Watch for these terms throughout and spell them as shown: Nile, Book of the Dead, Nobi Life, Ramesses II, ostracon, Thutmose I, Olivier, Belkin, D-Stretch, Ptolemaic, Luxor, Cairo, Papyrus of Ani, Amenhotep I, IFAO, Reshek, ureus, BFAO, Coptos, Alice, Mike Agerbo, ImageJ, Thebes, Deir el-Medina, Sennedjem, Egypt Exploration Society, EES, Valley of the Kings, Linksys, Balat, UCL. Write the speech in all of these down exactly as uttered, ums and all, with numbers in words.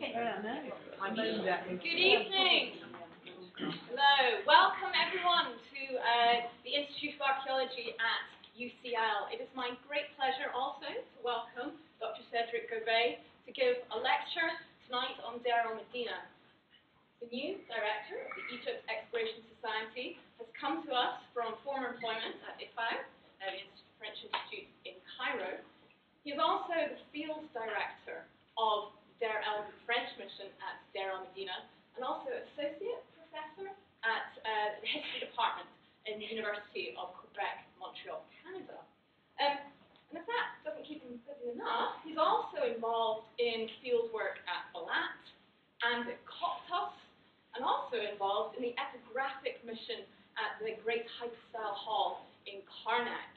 Okay. Good evening. Hello. Welcome everyone to uh, the Institute of Archaeology at U C L. It is my great pleasure also to welcome Doctor Cedric Gobeil to give a lecture tonight on Deir el-Medina. The new director of the Egypt Exploration Society has come to us from former employment at I F A O, the French Institute in Cairo. He is also the field director of Deir el French mission at Deir el-Medina, and also associate professor at uh, the history department in the University of Quebec, Montreal, Canada. Um, and if that doesn't keep him busy enough, he's also involved in field work at Balat and at Coptos, and also involved in the epigraphic mission at the Great Hypostyle Hall in Karnak.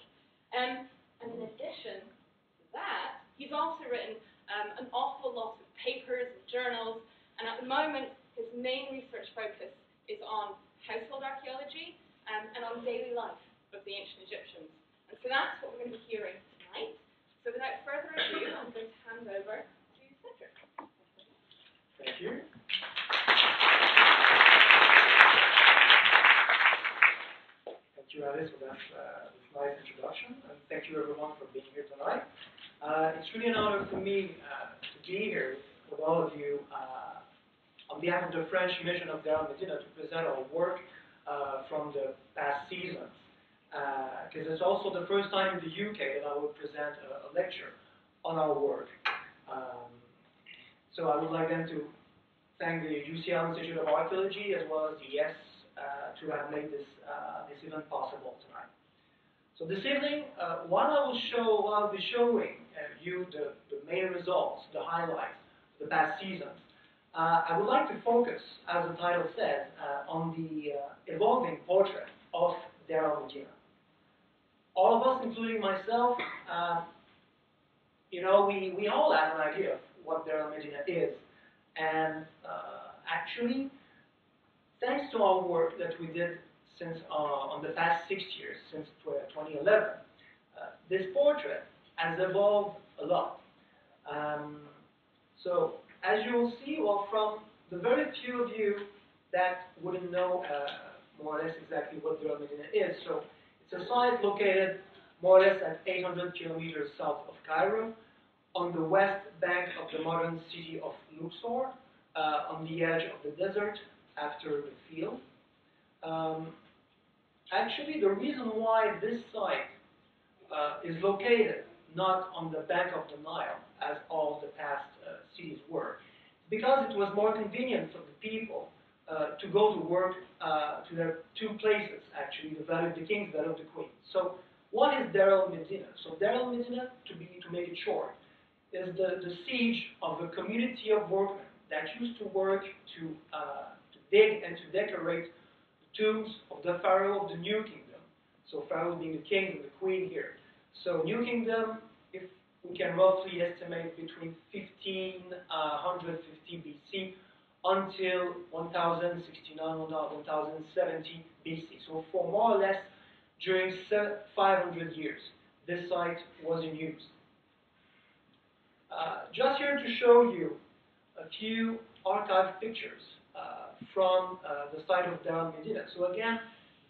Um, and in addition to that, he's also written um, an awful lot of papers and journals, and at the moment his main research focus is on household archaeology um, and on daily life of the ancient Egyptians. And so that's what we're going to be hearing tonight. So without further ado, I'm going to hand over to Cedric. Thank you. Thank you, Alice, for that uh, nice introduction, and thank you everyone for being here tonight. Uh, it's really an honor for me uh, to be here with all of you uh, on behalf of the French mission of Deir el-Medina to present our work uh, from the past seasons, because uh, it's also the first time in the U K that I will present a, a lecture on our work. Um, so I would like then to thank the U C L Institute of Archaeology as well as the I E S uh, to have made this, uh, this event possible tonight. So this evening, uh, while I will show, while I'll be showing you the, the main results, the highlights of the past season, uh, I would like to focus, as the title says, uh, on the uh, evolving portrait of Deir el-Medina. All of us, including myself, uh, you know, we, we all have an idea of what Deir el-Medina is. And uh, actually, thanks to our work that we did since uh, on the past six years, since twenty eleven, uh, this portrait has evolved a lot. Um, so, as you will see, well, from the very few of you that wouldn't know uh, more or less exactly what Deir el-Medina is, so it's a site located more or less at eight hundred kilometers south of Cairo, on the west bank of the modern city of Luxor, uh, on the edge of the desert after the field. Um, actually, the reason why this site uh, is located not on the bank of the Nile, as all the past uh, cities were, because it was more convenient for the people uh, to go to work uh, to their two places, actually, the Valley of the Kings, the Valley of the Queens. So, what is Deir el-Medina? So, Deir el-Medina, to be to make it short, is the, the siege of a community of workmen that used to work to uh, to dig and to decorate the tombs of the pharaoh of the New Kingdom. So, pharaoh being the king and the queen here. So, New Kingdom, if we can roughly estimate between fifteen fifty B C until one thousand sixty-nine, one thousand seventy B C. So, for more or less during five hundred years, this site was in use. Uh, just here to show you a few archive pictures uh, from uh, the site of Deir el-Medina. So, again,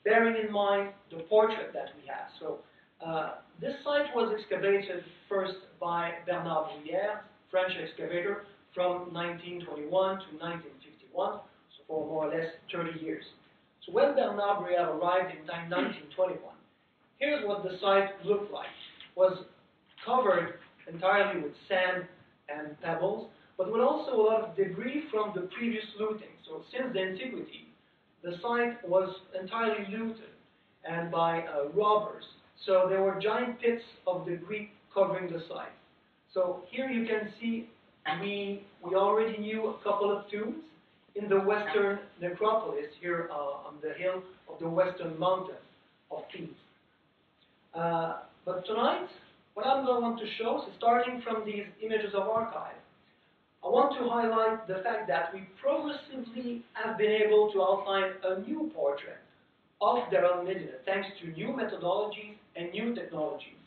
bearing in mind the portrait that we have. So, Uh, this site was excavated first by Bernard Bruyère, French excavator, from nineteen twenty-one to nineteen fifty-one, so for more or less thirty years. So when Bernard Bruyère arrived in nineteen twenty-one, here's what the site looked like. It was covered entirely with sand and pebbles, but with also a lot of debris from the previous looting. So since the antiquity, the site was entirely looted and by uh, robbers. So there were giant pits of debris covering the site. So here you can see we, we already knew a couple of tombs in the western necropolis here uh, on the hill of the western mountain of Thebes. Uh, but tonight, what I'm going to want to show, so starting from these images of archive, I want to highlight the fact that we progressively have been able to outline a new portrait of Deir el-Medina, thanks to new methodologies and new technologies.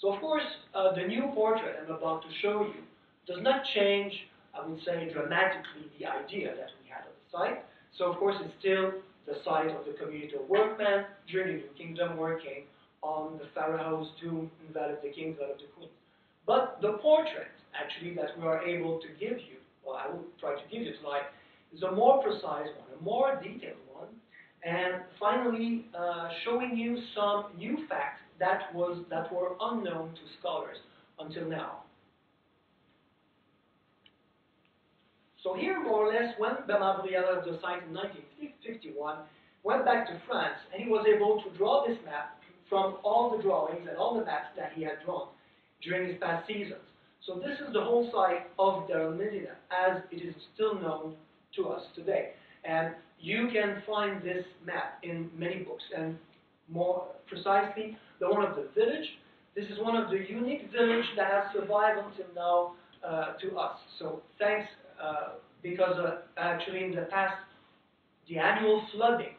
So of course, uh, the new portrait I'm about to show you does not change, I would say, dramatically the idea that we had of the site. So of course it's still the site of the community of workmen during the New Kingdom working on the pharaoh's tomb in Valley of the Kings, Valley of the Queens. But the portrait, actually, that we are able to give you, well, I will try to give you tonight, is a more precise one, a more detailed one, and finally uh, showing you some new facts that, was, that were unknown to scholars until now. So here, more or less, when Bernard Bruyère left the site in nineteen fifty-one, went back to France, and he was able to draw this map from all the drawings and all the maps that he had drawn during his past seasons. So this is the whole site of Deir el-Medina, as it is still known to us today. And you can find this map in many books, and more precisely, the one of the village. This is one of the unique villages that has survived until now uh, to us. So thanks, uh, because uh, actually in the past, the annual flooding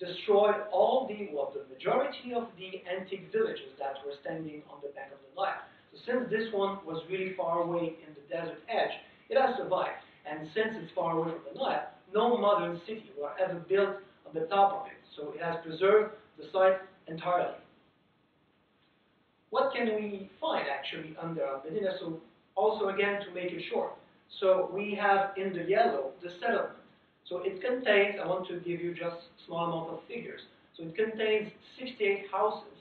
destroyed all the, well, the majority of the antique villages that were standing on the bank of the Nile. So since this one was really far away in the desert edge, it has survived. And since it's far away from the Nile, no modern city was ever built on the top of it. So it has preserved the site entirely. What can we find actually under Medina? So also again to make it short. So we have in the yellow the settlement. So it contains, I want to give you just a small amount of figures. So it contains sixty-eight houses,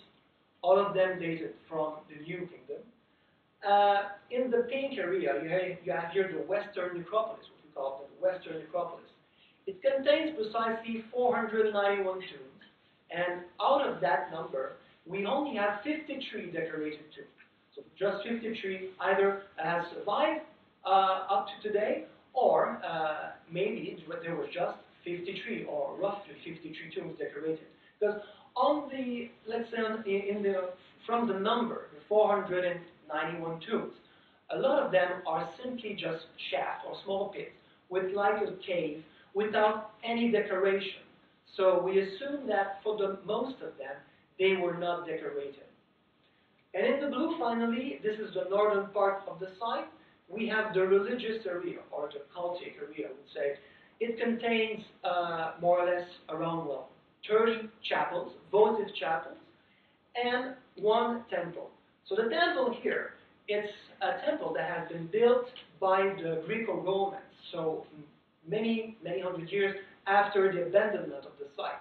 all of them dated from the New Kingdom. Uh, in the pink area, you have, you have here the Western Necropolis, what we call the Western Necropolis. It contains precisely four hundred ninety-one tombs, and out of that number, we only have fifty-three decorated tombs. So just fifty-three either has survived uh, up to today, or uh, maybe there was just fifty-three, or roughly fifty-three tombs decorated. Because on the, let's say, on, in the, from the number, the four hundred ninety-one tombs, a lot of them are simply just shafts or small pits, with like a cave, without any decoration. So we assume that for the most of them, they were not decorated. And in the blue, finally, this is the northern part of the site. We have the religious area, or the cultic area, I would say. It contains uh, more or less around, well, thirty chapels, votive chapels, and one temple. So the temple here, it's a temple that has been built by the Greco-Romans, so many, many hundred years after the abandonment of the site.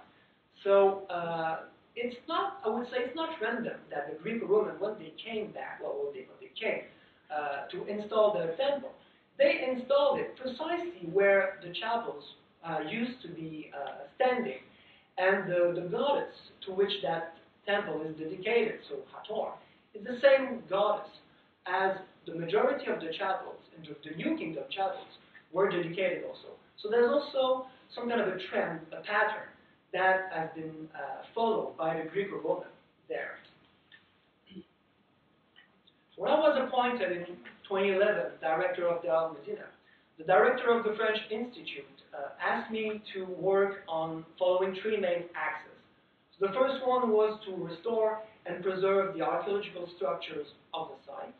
So uh, it's not, I would say, it's not random that the Greco-Romans, when they came back, well, when they, when they came, Uh, to install their temple, they installed it precisely where the chapels uh, used to be uh, standing, and the, the goddess to which that temple is dedicated, so Hathor, is the same goddess as the majority of the chapels, and the New Kingdom chapels, were dedicated also. So there's also some kind of a trend, a pattern, that has been uh, followed by the Greco-Roman there. When I was appointed in twenty eleven, director of Deir el-Medina, the director of the French Institute uh, asked me to work on following three main axes. So the first one was to restore and preserve the archaeological structures of the site.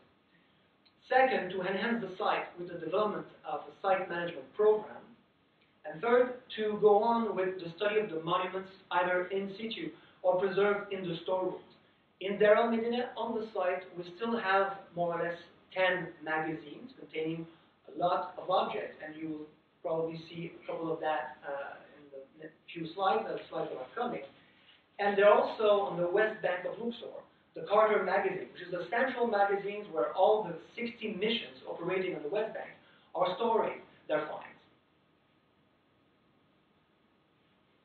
Second, to enhance the site with the development of a site management program. And third, to go on with the study of the monuments, either in situ or preserved in the storerooms. In Deir el-Medina, on the site, we still have more or less ten magazines containing a lot of objects, and you will probably see a couple of that uh, in the few slides, the slides that are coming. And they're also on the west bank of Luxor, the Carter magazine, which is the central magazine where all the sixteen missions operating on the west bank are storing their finds.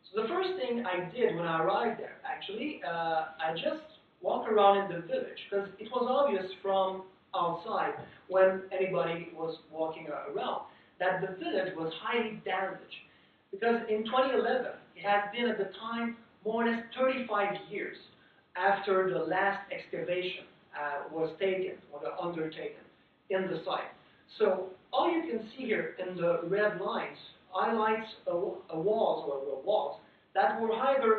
So the first thing I did when I arrived there, actually, uh, I just walk around in the village, because it was obvious from outside, when anybody was walking around, that the village was highly damaged. Because in twenty eleven, it has been at the time more or less thirty-five years after the last excavation uh, was taken, or undertaken, in the site. So all you can see here in the red lines highlights a, a walls, or walls, that were either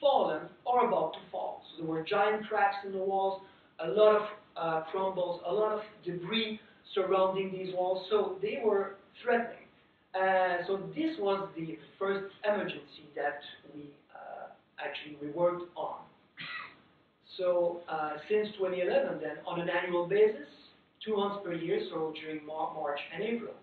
fallen or about to fall. So there were giant cracks in the walls, a lot of uh, crumbles, a lot of debris surrounding these walls, so they were threatening. Uh, so this was the first emergency that we uh, actually we worked on. So uh, since twenty eleven then, on an annual basis, two months per year, so during Mar March and April,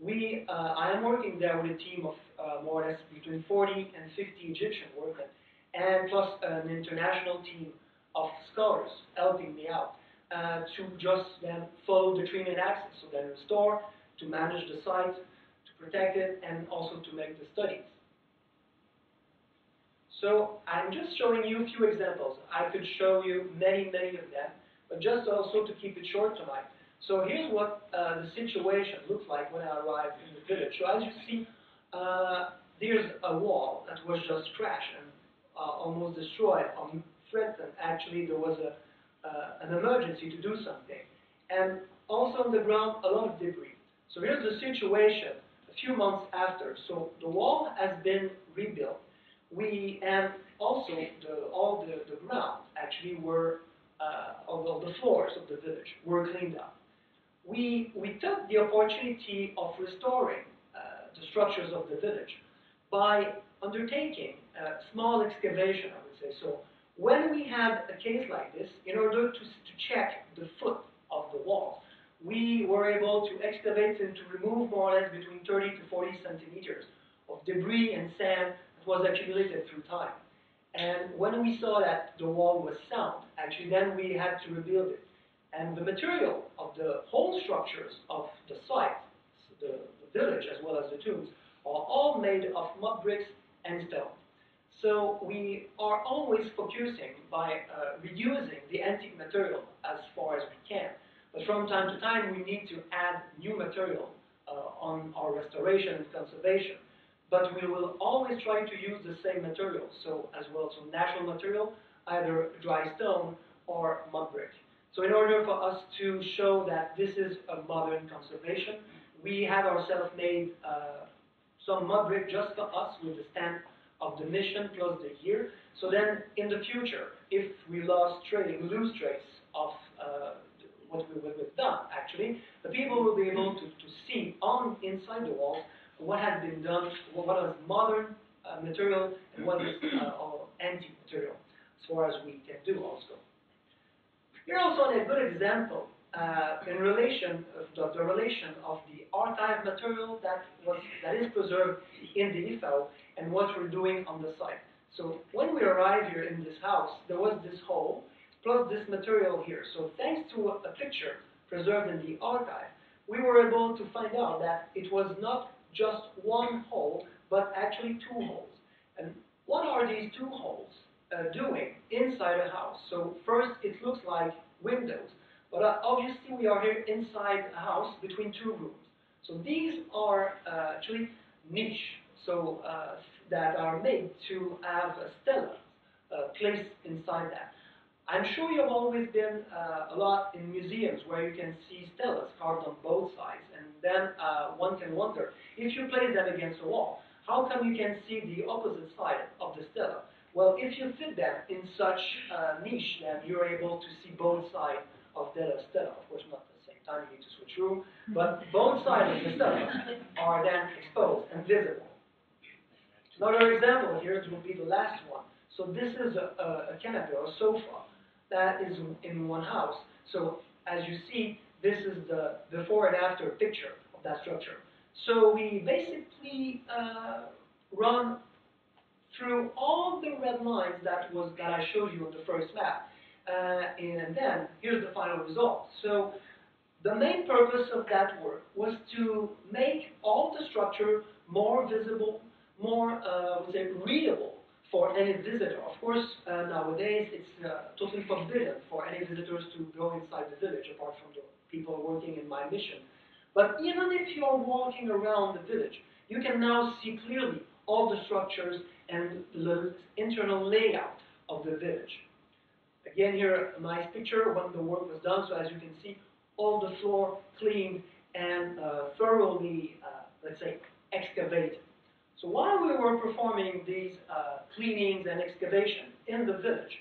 we, uh, I am working there with a team of uh, more or less between forty and fifty Egyptian workers, and plus an international team of scholars helping me out uh, to just then follow the treatment axis, so then restore, to manage the site, to protect it, and also to make the studies. So I'm just showing you a few examples. I could show you many, many of them, but just also to keep it short tonight. So here's what uh, the situation looked like when I arrived in the village. So as you see, uh, there's a wall that was just crashed and uh, almost destroyed on threatened. Actually, there was a, uh, an emergency to do something. And also on the ground, a lot of debris. So here's the situation a few months after. So the wall has been rebuilt. We, and also the, all the, the ground actually were, uh, although the floors of the village were cleaned up. We, we took the opportunity of restoring uh, the structures of the village by undertaking a small excavation, I would say. So when we had a case like this, in order to, to check the foot of the wall, we were able to excavate and to remove more or less between thirty to forty centimeters of debris and sand that was accumulated through time. And when we saw that the wall was sound, actually then we had to rebuild it. And the material of the whole structures of the site, the, the village as well as the tombs, are all made of mud bricks and stone. So we are always focusing by uh, reducing the antique material as far as we can. But from time to time, we need to add new material uh, on our restoration and conservation. But we will always try to use the same material, so as well some natural material, either dry stone or mud brick. So in order for us to show that this is a modern conservation, we had ourselves made uh, some mud brick just for us with the stamp of the mission plus the year. So then in the future, if we lost trace, lose trace of uh, what we would have done, actually, the people will be able to, to see on inside the walls what has been done, what is modern uh, material and what is uh, antique material, as far as we can do also. Here also a good example uh, in relation of the, the relation of the archive material that was that is preserved in the I F A O and what we're doing on the site. So when we arrived here in this house, there was this hole plus this material here. So thanks to a picture preserved in the archive, we were able to find out that it was not just one hole, but actually two holes. And what are these two holes uh, doing inside a house? So first, it looks like windows, but uh, obviously we are here inside a house between two rooms. So these are uh, actually niche, so uh, that are made to have a stela uh, placed inside that. I'm sure you've always been uh, a lot in museums where you can see stelas carved on both sides, and then uh, one can wonder, if you place them against a wall, how come you can see the opposite side of the stela? Well, if you fit them in such a uh, niche, then you're able to see both sides of the stela. Of course, not at the same time, you need to switch room, but both sides of the stela are then exposed and visible. Another example here, it will be the last one. So this is a, a, a canopy or a sofa that is in one house. So as you see, this is the before and after picture of that structure. So we basically uh, run through all the red lines that was that I showed you on the first map. Uh, and then here's the final result. So the main purpose of that work was to make all the structure more visible, more uh, would say readable for any visitor. Of course, uh, nowadays it's uh, totally forbidden for any visitors to go inside the village, apart from the people working in my mission. But even if you're walking around the village, you can now see clearly all the structures and the internal layout of the village. Again, here a nice picture when the work was done. So as you can see, all the floor cleaned and uh, thoroughly, uh, let's say, excavated. So while we were performing these uh, cleanings and excavations in the village,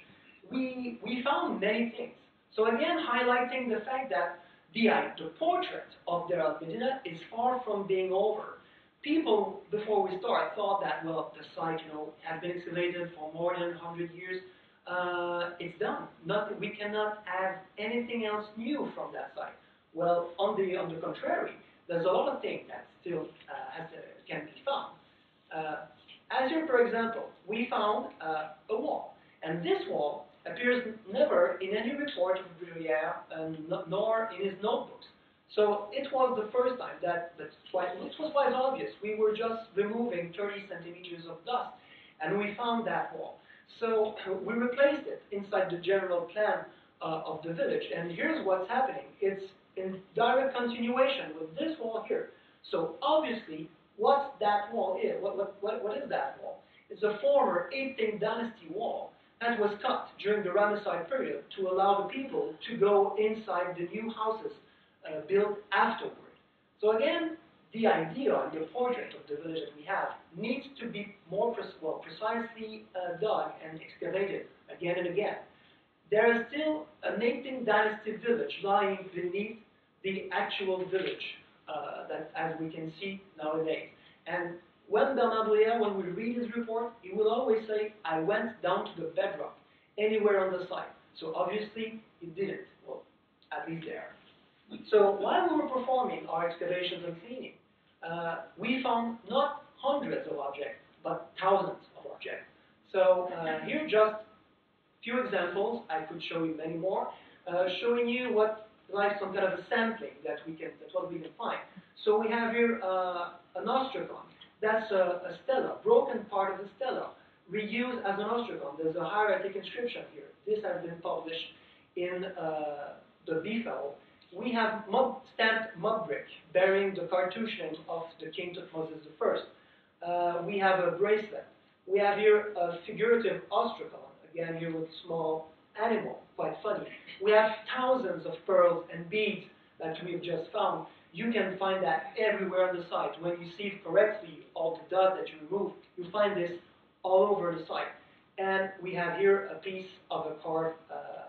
we, we found many things. So again, highlighting the fact that The act, the portrait of Deir el-Medina is far from being over. People, before we start, thought that, well, the site, you know, has been excavated for more than one hundred years. Uh, it's done. Nothing, we cannot add anything else new from that site. Well, on the, on the contrary, there's a lot of things that still uh, has, uh, can be found. Uh, as here, for example, we found uh, a wall, and this wall appears never in any report of Bruyère and nor in his notebooks. So it was the first time that, that quite, it was quite obvious. We were just removing thirty centimeters of dust, and we found that wall. So we replaced it inside the general plan uh, of the village, and here's what's happening. It's in direct continuation with this wall here. So obviously, what's that wall is? What, what, what, what is that wall? It's a former eighteenth dynasty wall that was cut during the Ramesside period to allow the people to go inside the new houses Uh, built afterward. So again, the idea and the portrait of the village that we have needs to be more pre well, precisely uh, dug and excavated again and again. There is still an eighteenth dynasty village lying beneath the actual village, uh, that, as we can see nowadays. And when Bernard Bruyère, when we read his report, he will always say, I went down to the bedrock, anywhere on the site. So obviously, he didn't. Well, at least there. So while we were performing our excavations and cleaning, uh, we found not hundreds of objects, but thousands of objects. So uh, here just few examples, I could show you many more, uh, showing you what, like some kind of a sampling that we can, that's what we can find. So we have here uh, an ostracon. That's a, a stela, broken part of the stela, reused as an ostracon. There's a hieratic inscription here. This has been published in uh, the B F A O. We have mob, stamped mud brick bearing the cartouche name of the King Thutmose the first. Uh, we have a bracelet. We have here a figurative ostracon, again here with small animal, quite funny. We have thousands of pearls and beads that we've just found. You can find that everywhere on the site. When you sieve correctly all the dust that you remove, you find this all over the site. And we have here a piece of a carved uh,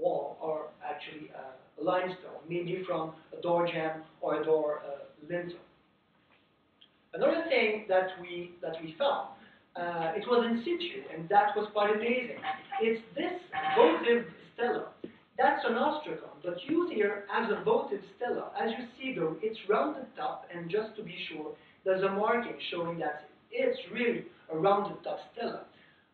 wall, or actually uh, limestone, maybe from a door jamb or a door uh, lintel. Another thing that we that we found, uh, it was in situ, and that was quite amazing. It's this votive stela. That's an ostracon, but used here as a votive stela. As you see, though, it's rounded top, and just to be sure, there's a marking showing that it's really a rounded top stela.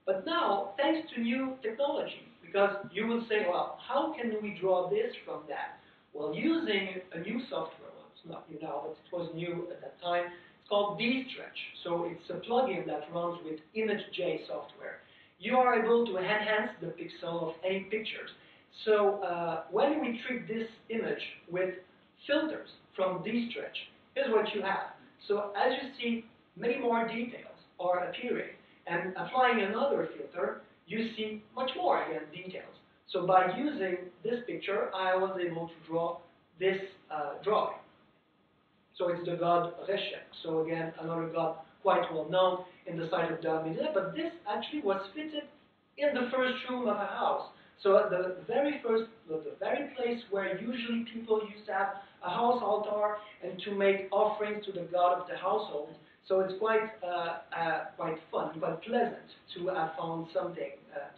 But now, thanks to new technology, because you will say, well, how can we draw this from that? Well, using a new software, well, it's not new now, but it was new at that time, it's called D-Stretch. So it's a plugin that runs with ImageJ software. You are able to enhance the pixel of any pictures. So uh, when we treat this image with filters from D-Stretch, here's what you have. So as you see, many more details are appearing. And applying another filter, you see much more, again, details. So by using this picture, I was able to draw this uh, drawing. So it's the god Reshek. So again, another god quite well known in the site of Deir el-Medina, but this actually was fitted in the first room of a house. So the very first, the very place where usually people used to have a house altar and to make offerings to the god of the household. So it's quite, uh, uh, quite fun, quite pleasant to have found something uh,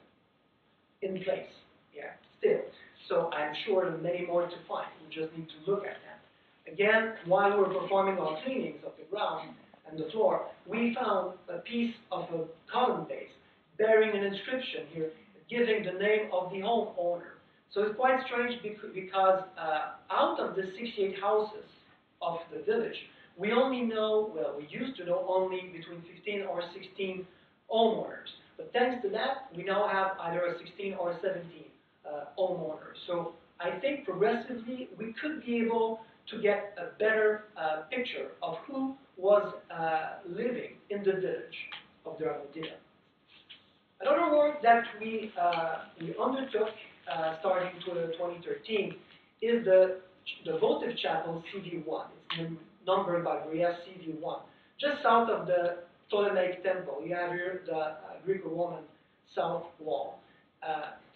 in place, yeah, still. So I'm sure there are many more to find. We just need to look at them. Again, while we're performing our cleanings of the ground and the floor, we found a piece of a column base bearing an inscription here, giving the name of the home owner. So it's quite strange because uh, out of the sixty-eight houses of the village, we only know, well, we used to know only between fifteen or sixteen homeowners. But thanks to that, we now have either a sixteen or seventeen uh, homeowners. So I think progressively we could be able to get a better uh, picture of who was uh, living in the village of Deir el-Medina. Another work that we, uh, we undertook uh, starting twenty thirteen is the, the votive chapel C V one. It's numbered by Bruyère C V one. Just south of the Ptolemaic temple, you have here the uh, Greco-Roman south wall. Uh,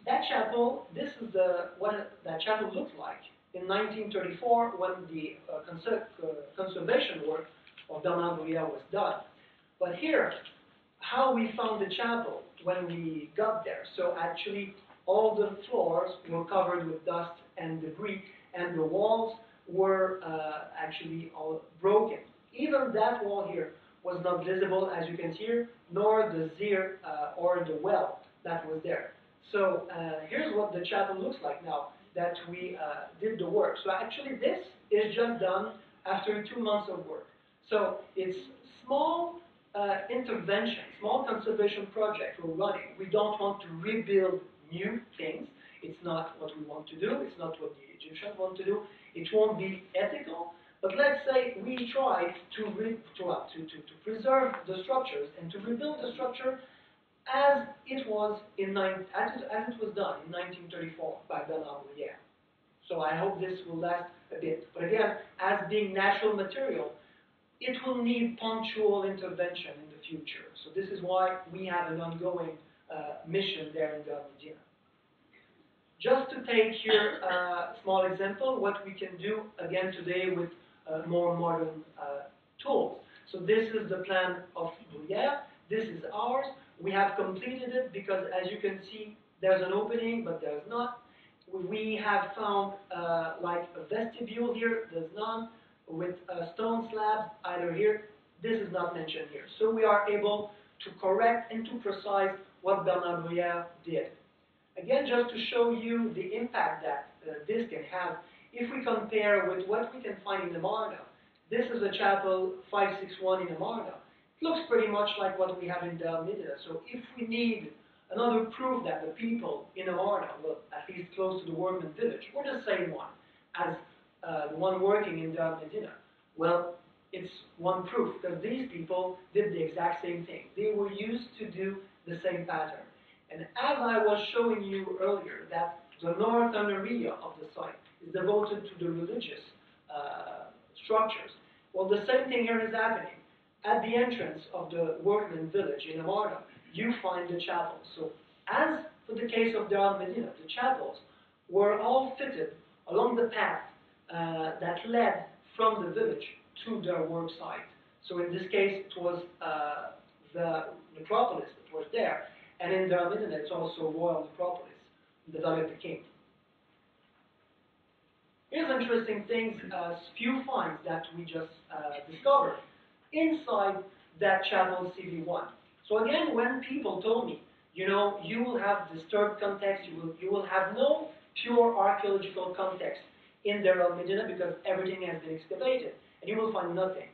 that chapel, this is the what that chapel looked like in nineteen thirty-four, when the uh, concept, uh, conservation work of Bernard Bruyère was done. But here, how we found the chapel when we got there. So actually, all the floors were covered with dust and debris, and the walls were uh, actually all broken. Even that wall here was not visible, as you can hear, nor the zir uh, or the well that was there. So uh, here's what the chapel looks like now that we uh, did the work. So actually this is just done after two months of work. So it's small uh, intervention, small conservation project we're running. We don't want to rebuild new things. It's not what we want to do. It's not what the Egyptians want to do. It won't be ethical. But let's say we try to, re to, uh, to, to, to preserve the structures and to rebuild the structure as it was in as it, as it was done in nineteen thirty-four by Bernard Bruyère. So I hope this will last a bit. But again, as being natural material, it will need punctual intervention in the future. So this is why we have an ongoing uh, mission there in Deir el-Medina. Just to take here a small example, what we can do again today with uh, more modern uh, tools. So this is the plan of Bruyère. This is ours. We have completed it because, as you can see, there's an opening, but there's not. We have found uh, like a vestibule here. There's none. With uh, stone slabs either here. This is not mentioned here. So we are able to correct and to precise what Bernard Bruyère did. Again, just to show you the impact that uh, this can have, if we compare with what we can find in Amarna, this is a chapel five sixty-one in Amarna. It looks pretty much like what we have in Deir el-Medina. So if we need another proof that the people in Amarna, well, at least close to the workman village, were the same one as uh, the one working in Deir el-Medina, well, it's one proof, because these people did the exact same thing. They were used to do the same pattern. And as I was showing you earlier, that the northern area of the site is devoted to the religious uh, structures. Well, the same thing here is happening. At the entrance of the workman village in Amarna, you find the chapel. So, as for the case of Deir el-Medina, the chapels were all fitted along the path uh, that led from the village to their work site. So, in this case, it was uh, the necropolis that was there. And in Deir el-Medina, it's also royal necropolis, the Valley of the Kings. Here's interesting things, uh, few finds that we just uh, discovered inside that chapel C V one. So again, when people told me, you know, you will have disturbed context, you will, you will have no pure archaeological context in Deir el-Medina because everything has been excavated, and you will find nothing.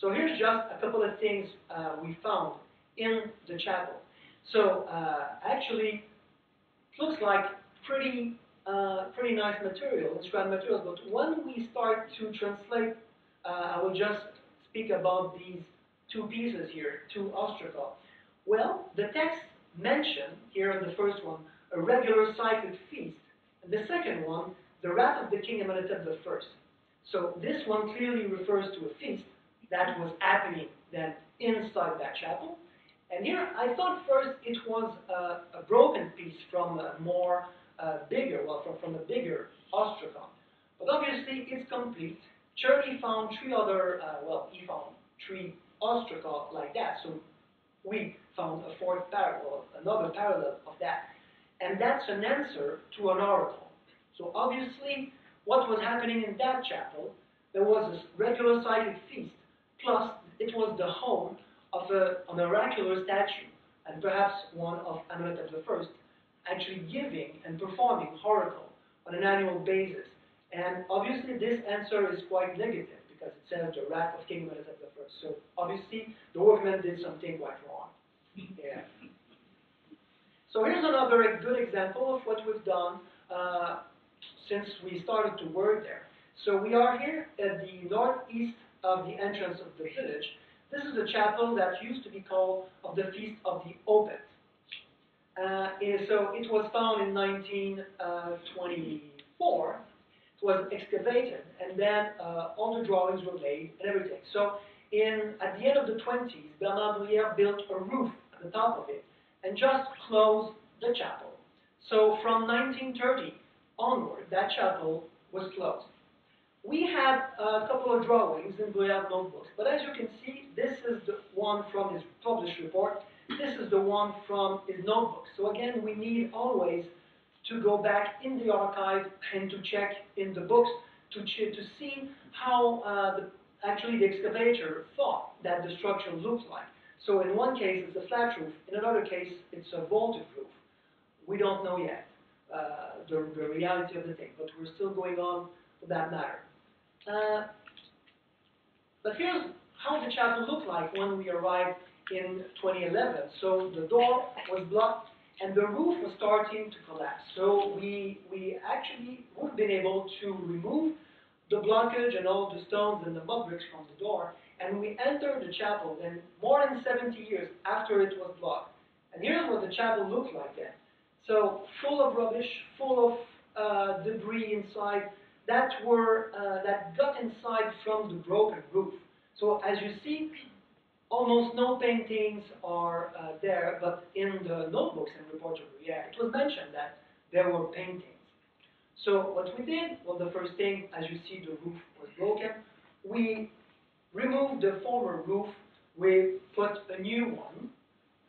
So here's just a couple of things uh, we found in the chapel. So uh, actually, it looks like pretty, uh, pretty nice material, inscribed materials. But when we start to translate, uh, I will just speak about these two pieces here, two ostraca. Well, the text mentioned here in the first one, a regular cyclic feast, and the second one, the wrath of the king Amenhotep the first. So this one clearly refers to a feast that was happening then inside that chapel. And here, I thought first it was uh, a broken piece from a more uh, bigger, well, from, from a bigger ostracon. But obviously, it's complete. Cherney found three other, uh, well, he found three ostracons like that. So we found a fourth parallel, another parallel of that. And that's an answer to an oracle. So obviously, what was happening in that chapel, there was a regular cyclic feast, plus it was the home of a, a oracular statue, and perhaps one of Amenhotep the first, actually giving and performing oracle on an annual basis. And obviously this answer is quite negative, because it says the wrath of King Amenhotep the first. So obviously the workmen did something quite wrong. Yeah. So here's another good example of what we've done uh, since we started to work there. So we are here at the northeast of the entrance of the village. This is a chapel that used to be called of the Feast of the Open. Uh, so it was found in nineteen twenty-four. It was excavated, and then uh, all the drawings were made and everything. So in, at the end of the twenties, Bernard Bruyère built a roof at the top of it and just closed the chapel. So from nineteen thirty onward, that chapel was closed. We have a couple of drawings in Bruyère notebooks, but as you can see, this is the one from his published report. This is the one from his notebook. So again, we need always to go back in the archive and to check in the books to, to see how uh, the, actually the excavator thought that the structure looked like. So in one case, it's a flat roof. In another case, it's a vaulted roof. We don't know yet uh, the, the reality of the thing, but we're still going on for that matter. Uh, but here's how the chapel looked like when we arrived in twenty eleven. So the door was blocked and the roof was starting to collapse. So we, we actually would have been able to remove the blockage and all the stones and the mud bricks from the door, and we entered the chapel and more than seventy years after it was blocked. And here's what the chapel looked like then. So full of rubbish, full of uh, debris inside, that were uh, that got inside from the broken roof. So as you see, almost no paintings are uh, there, but in the notebooks and reports of Bruyère, it was mentioned that there were paintings. So what we did, well, the first thing, as you see, the roof was broken. We removed the former roof. We put a new one.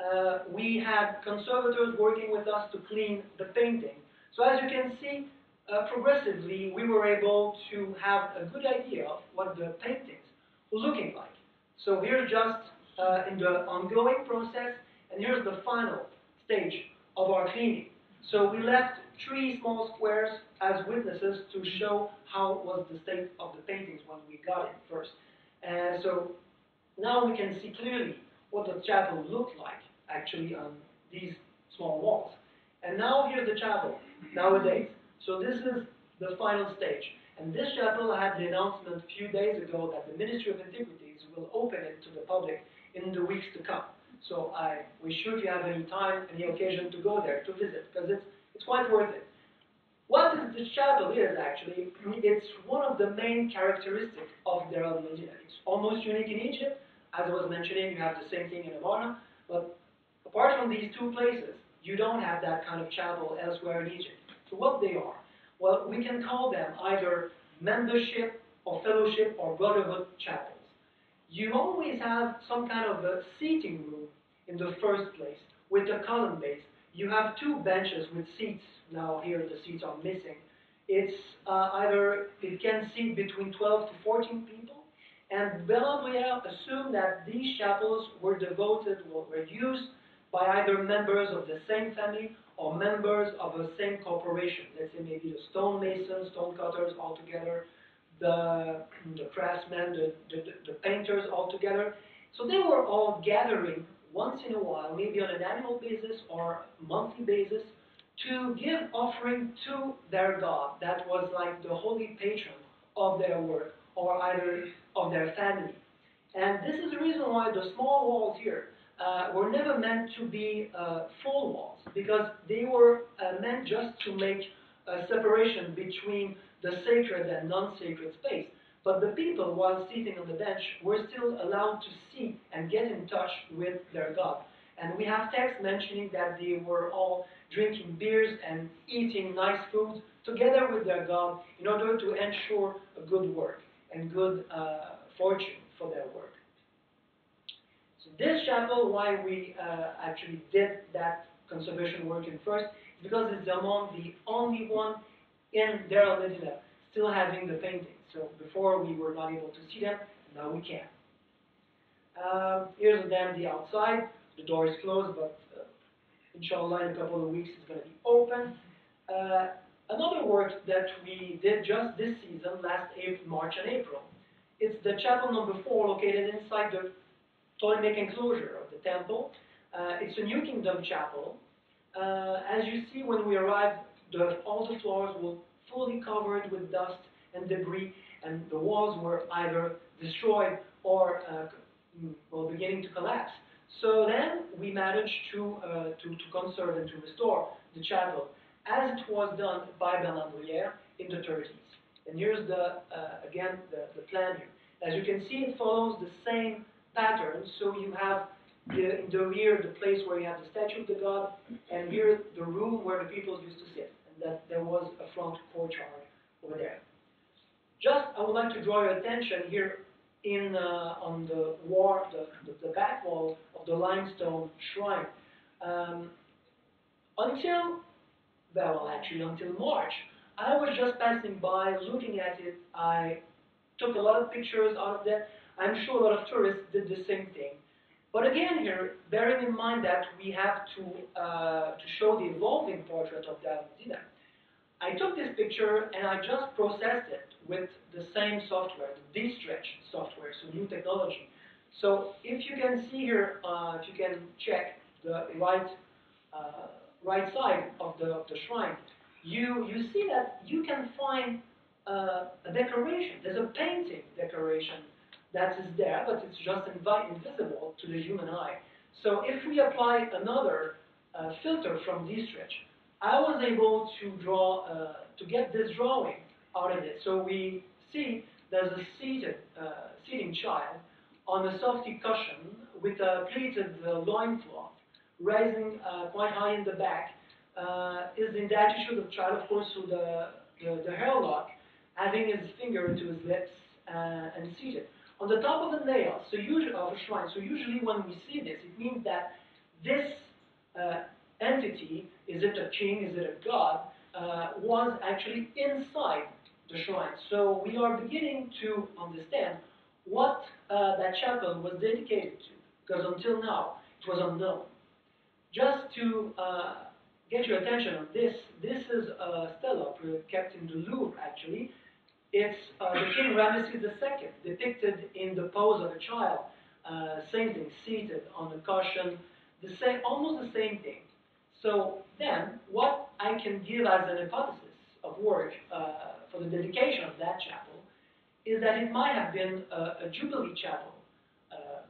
Uh, we had conservators working with us to clean the painting. So as you can see, Uh, progressively, we were able to have a good idea of what the paintings were looking like. So here's just uh, in the ongoing process, and here's the final stage of our cleaning. So we left three small squares as witnesses to show how was the state of the paintings when we got it first. And uh, so now we can see clearly what the chapel looked like actually on these small walls. And now here's the chapel nowadays. So this is the final stage. And this chapel had the announcement a few days ago that the Ministry of Antiquities will open it to the public in the weeks to come. So I wish you, if you have any time, any occasion to go there to visit, because it's, it's quite worth it. What is this chapel is actually, it's one of the main characteristics of Deir el-Medina. It's almost unique in Egypt. As I was mentioning, you have the same thing in Amarna. But apart from these two places, you don't have that kind of chapel elsewhere in Egypt. What they are? Well, we can call them either membership or fellowship or brotherhood chapels. You always have some kind of a seating room in the first place with a column base. You have two benches with seats. Now here the seats are missing. It's uh, either it can seat between twelve to fourteen people. And Bernard Bruyère assumed that these chapels were devoted, were used by either members of the same family or members of the same corporation, let's say maybe the stonemasons, stonecutters all together, the, the craftsmen, the, the, the painters all together. So they were all gathering once in a while, maybe on an annual basis or monthly basis, to give offering to their god that was like the holy patron of their work or either of their family. And this is the reason why the small walls here Uh, were never meant to be uh, full walls, because they were uh, meant just to make a separation between the sacred and non-sacred space. But the people, while sitting on the bench, were still allowed to see and get in touch with their god. And we have texts mentioning that they were all drinking beers and eating nice food together with their god in order to ensure a good work and good uh, fortune for their work. This chapel, why we uh, actually did that conservation work in first, because it's among the only one in Deir el-Medina still having the paintings. So before we were not able to see them, now we can. Um, here's then the outside. The door is closed, but uh, inshallah in a couple of weeks it's going to be open. Uh, another work that we did just this season, last April, March and April, it's the chapel number four located inside the Ptolemaic enclosure of the temple. Uh, it's a New Kingdom chapel. Uh, as you see, when we arrived, the, all the floors were fully covered with dust and debris, and the walls were either destroyed or uh, well, beginning to collapse. So then we managed to, uh, to, to conserve and to restore the chapel, as it was done by Bernard Bruyère in the thirties. And here's the, uh, again the, the plan here. As you can see, it follows the same pattern. So you have the, in the rear the place where you have the statue of the god, and here the room where the people used to sit, and that there was a front courtyard over there. Just, I would like to draw your attention here in, uh, on the, war, the, the, the back wall of the limestone shrine. Um, until, well, actually until March, I was just passing by, looking at it. I took a lot of pictures out of that. I'm sure a lot of tourists did the same thing. But again here, bearing in mind that we have to, uh, to show the evolving portrait of Deir el-Medina. I took this picture and I just processed it with the same software, the D-Stretch software, so new technology. So if you can see here, uh, if you can check the right, uh, right side of the, of the shrine, you, you see that you can find uh, a decoration. There's a painting decoration that is there, but it's just invisible to the human eye. So if we apply another uh, filter from D-Stretch, I was able to draw, uh, to get this drawing out of it. So we see there's a seated, uh, seating child on a softy cushion with a pleated uh, loincloth, rising uh, quite high in the back, uh, is in the attitude of child, of course, with the, the, the hairlock, having his finger to his lips uh, and seated. On the top of a nail, so usually, of a shrine, so usually when we see this, it means that this uh, entity, is it a king, is it a god, uh, was actually inside the shrine. So we are beginning to understand what uh, that chapel was dedicated to, because until now, it was unknown. Just to uh, get your attention on this, this is a stela kept in the Louvre, actually. It's uh, the King Ramesses the Second, depicted in the pose of a child, uh, same thing, seated on a cushion, the same, almost the same thing. So then, what I can give as an hypothesis of work uh, for the dedication of that chapel is that it might have been a, a Jubilee chapel, uh,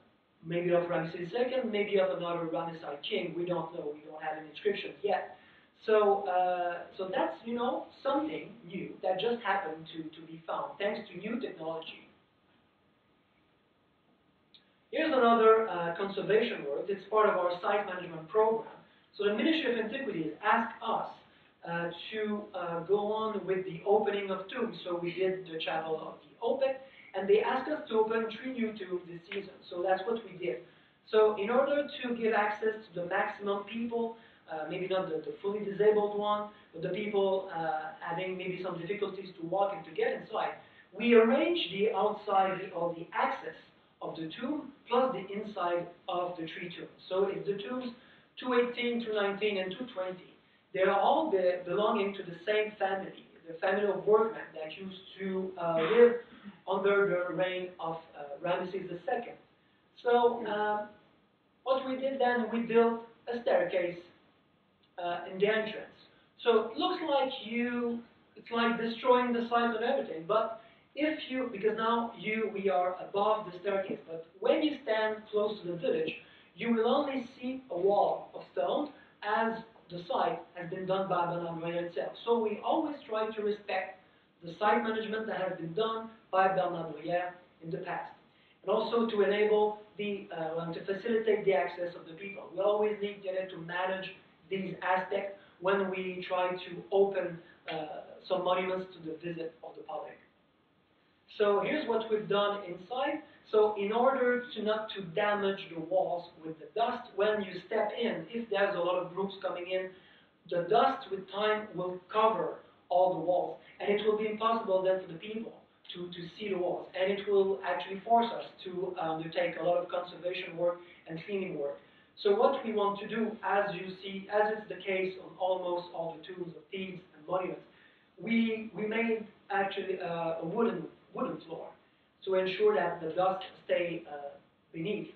maybe of Ramesses the Second, maybe of another Ramesside king. We don't know. We don't have an inscription yet. So, uh, so that's, you know, something new that just happened to, to be found, thanks to new technology. Here's another uh, conservation work. It's part of our site management program. So the Ministry of Antiquities asked us uh, to uh, go on with the opening of tombs. So we did the chapel of the Opet, and they asked us to open three new tombs this season. So that's what we did. So in order to give access to the maximum people, Uh, maybe not the, the fully disabled one, but the people uh, having maybe some difficulties to walk and to get inside. We arranged the outside or the access of the tomb plus the inside of the three tombs. So it's the tombs two eighteen, two nineteen, and two twenty. They are all be belonging to the same family, the family of workmen that used to uh, live under the reign of uh, Ramesses the Second. So uh, what we did then, we built a staircase Uh, in the entrance. So it looks like you, it's like destroying the site and everything, but if you, because now you, we are above the staircase, but when you stand close to the village, you will only see a wall of stone as the site has been done by Bernard Bruyère itself. So we always try to respect the site management that has been done by Bernard Bruyère in the past. And also to enable the, uh, to facilitate the access of the people. We always need to manage these aspects when we try to open uh, some monuments to the visit of the public. So here's what we've done inside. So in order to not to damage the walls with the dust, when you step in, if there's a lot of groups coming in, the dust with time will cover all the walls, and it will be impossible then for the people to, to see the walls, and it will actually force us to undertake a lot of conservation work and cleaning work. So what we want to do, as you see, as it's the case on almost all the tombs of Thebes and monuments, we, we made actually uh, a wooden, wooden floor to ensure that the dust stay uh, beneath.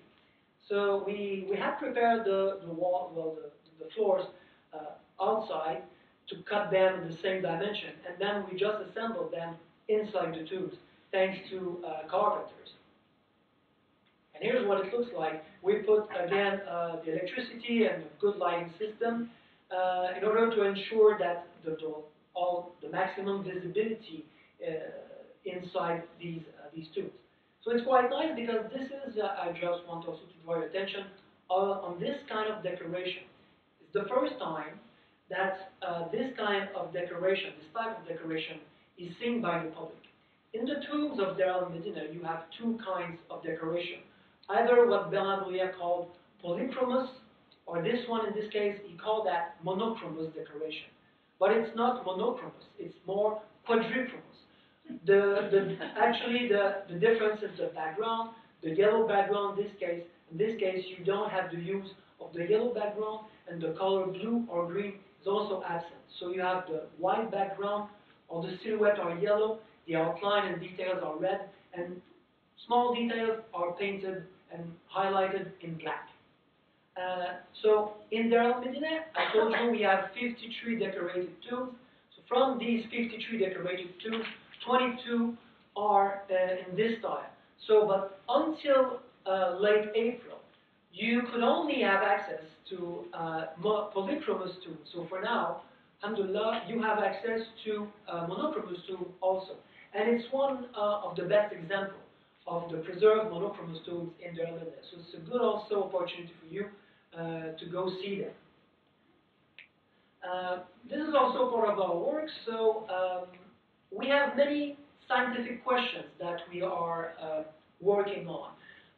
So we, we had prepared the, the, wall, well, the, the floors uh, outside to cut them in the same dimension, and then we just assembled them inside the tombs, thanks to uh, carpenters. And here's what it looks like. We put, again, uh, the electricity and a good lighting system uh, in order to ensure that the, the, all the maximum visibility uh, inside these, uh, these tubes. So it's quite nice because this is, uh, I just want also to draw your attention uh, on this kind of decoration. It's the first time that uh, this kind of decoration, this type of decoration, is seen by the public. In the tombs of Deir el-Medina, you have two kinds of decoration. Either what Bernard Bruyère called polychromous, or this one in this case, he called that monochromous decoration. But it's not monochromous, it's more quadrichromous. The, the, actually, the, the difference is the background, the yellow background in this case. In this case, you don't have the use of the yellow background, and the color blue or green is also absent. So you have the white background, or the silhouette are yellow, the outline and details are red, and small details are painted and highlighted in black. Uh, so in Deir el-Medina, I told you we have fifty-three decorated tombs. So from these fifty-three decorated tombs, twenty-two are uh, in this style. So, but until uh, late April, you could only have access to uh, polychromous tombs. So for now, alhamdulillah, you have access to uh, monochromous tombs also. And it's one uh, of the best examples of the preserved monochromous tombs in Deir el-Medina. So it's a good also opportunity for you uh, to go see them. Uh, this is also part of our work. So um, we have many scientific questions that we are uh, working on.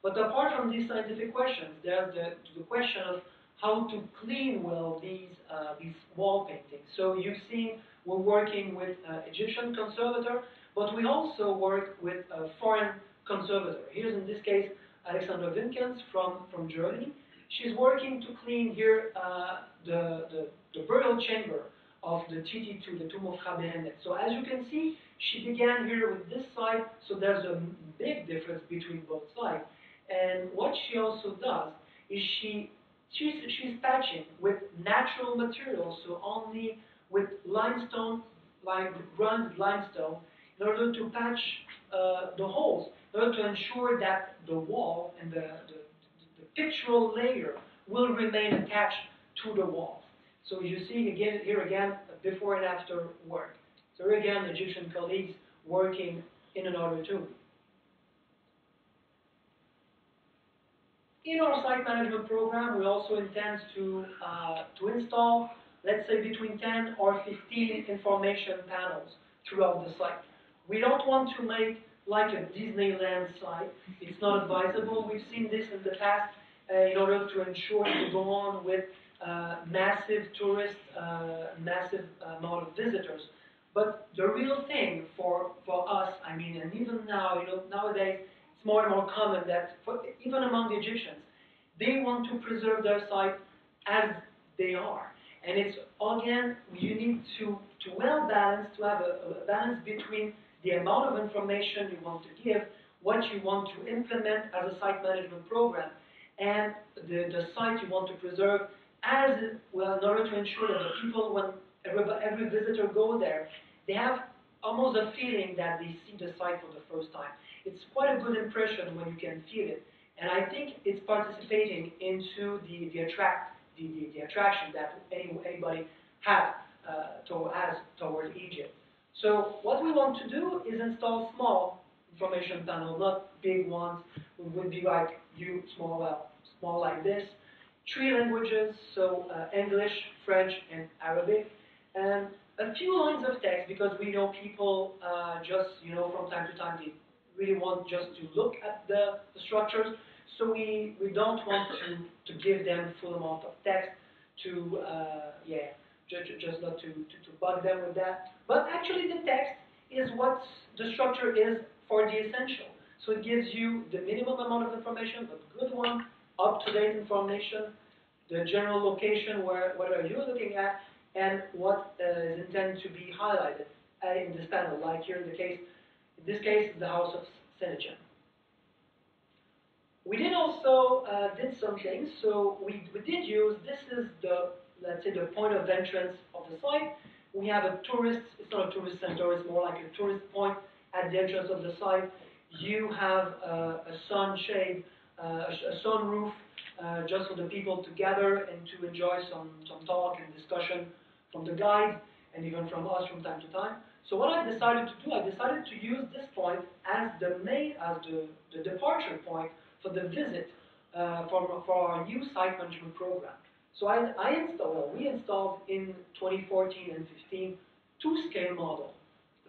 But apart from these scientific questions, there's the, the question of how to clean well these, uh, these wall paintings. So you've seen we're working with uh, Egyptian conservator, but we also work with uh, foreign conservator. Here's in this case Alexandra Vinkens from, from Germany. She's working to clean here uh, the, the, the burial chamber of the Titi to the tomb of Khabirenet. So as you can see, she began here with this side, so there's a big difference between both sides. And what she also does is she she's, she's patching with natural materials, so only with limestone, like ground limestone, in order to patch uh, the holes, in order to ensure that the wall and the, the, the pictorial layer will remain attached to the wall. So you see again here again before and after work. So here again, Egyptian colleagues working in another tomb. In our site management program, we also intend to uh, to install, let's say, between ten or fifteen information panels throughout the site. We don't want to make like a Disneyland site. It's not advisable. We've seen this in the past uh, in order to ensure to go on with Uh, massive tourist, uh, massive amount of visitors. But the real thing for, for us, I mean, and even now, you know, nowadays, it's more and more common that, for, even among the Egyptians, they want to preserve their site as they are. And it's, again, you need to, to well balance, to have a, a balance between the amount of information you want to give, what you want to implement as a site management program, and the, the site you want to preserve, as well, in order to ensure that the people, when every, every visitor go there, they have almost a feeling that they see the site for the first time. It's quite a good impression when you can feel it, and I think it's participating into the the attract the, the, the attraction that any, anybody has uh, to, has toward Egypt. So what we want to do is install small information panels, not big ones. It would be like you small uh, small like this. Three languages, so uh, English, French, and Arabic, and a few lines of text, because we know people uh, just, you know, from time to time, they really want just to look at the, the structures, so we, we don't want to, to give them full amount of text to, uh, yeah, just, just not to, to, to bug them with that. But actually the text is what the structure is for the essential. So it gives you the minimum amount of information, but good one, up-to-date information, the general location where what are you looking at, and what uh, is intended to be highlighted uh, in this panel. Like here in the case, in this case, the house of Sennedjem. We did also uh, did some things. So we, we did use this is the let's say the point of entrance of the site. We have a tourist. It's not a tourist center. It's more like a tourist point at the entrance of the site. You have uh, a sunshade. Uh, a sunroof uh, just for the people to gather and to enjoy some, some talk and discussion from the guides and even from us from time to time. So what I decided to do, I decided to use this point as the main, as the, the departure point for the visit uh, for, for our new site management program. So I, I installed, we installed in twenty fourteen and fifteen, two scale models.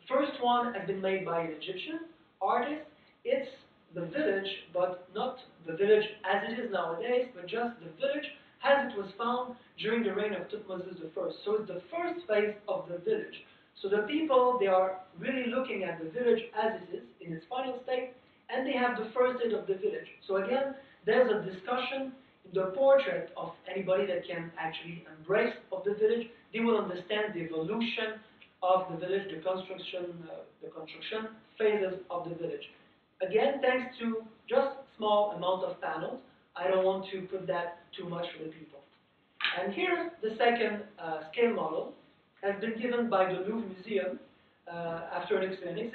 The first one has been made by an Egyptian artist. It's the village, but not the village as it is nowadays, but just the village as it was found during the reign of Thutmose the first. So it's the first phase of the village. So the people, they are really looking at the village as it is, in its final state, and they have the first aid of the village. So again, there's a discussion in the portrait of anybody that can actually embrace of the village. They will understand the evolution of the village, the construction, uh, the construction phases of the village. Again, thanks to just small amount of panels, I don't want to put that too much for the people. And here's the second uh, scale model, has been given by the Louvre Museum uh, after an exhibit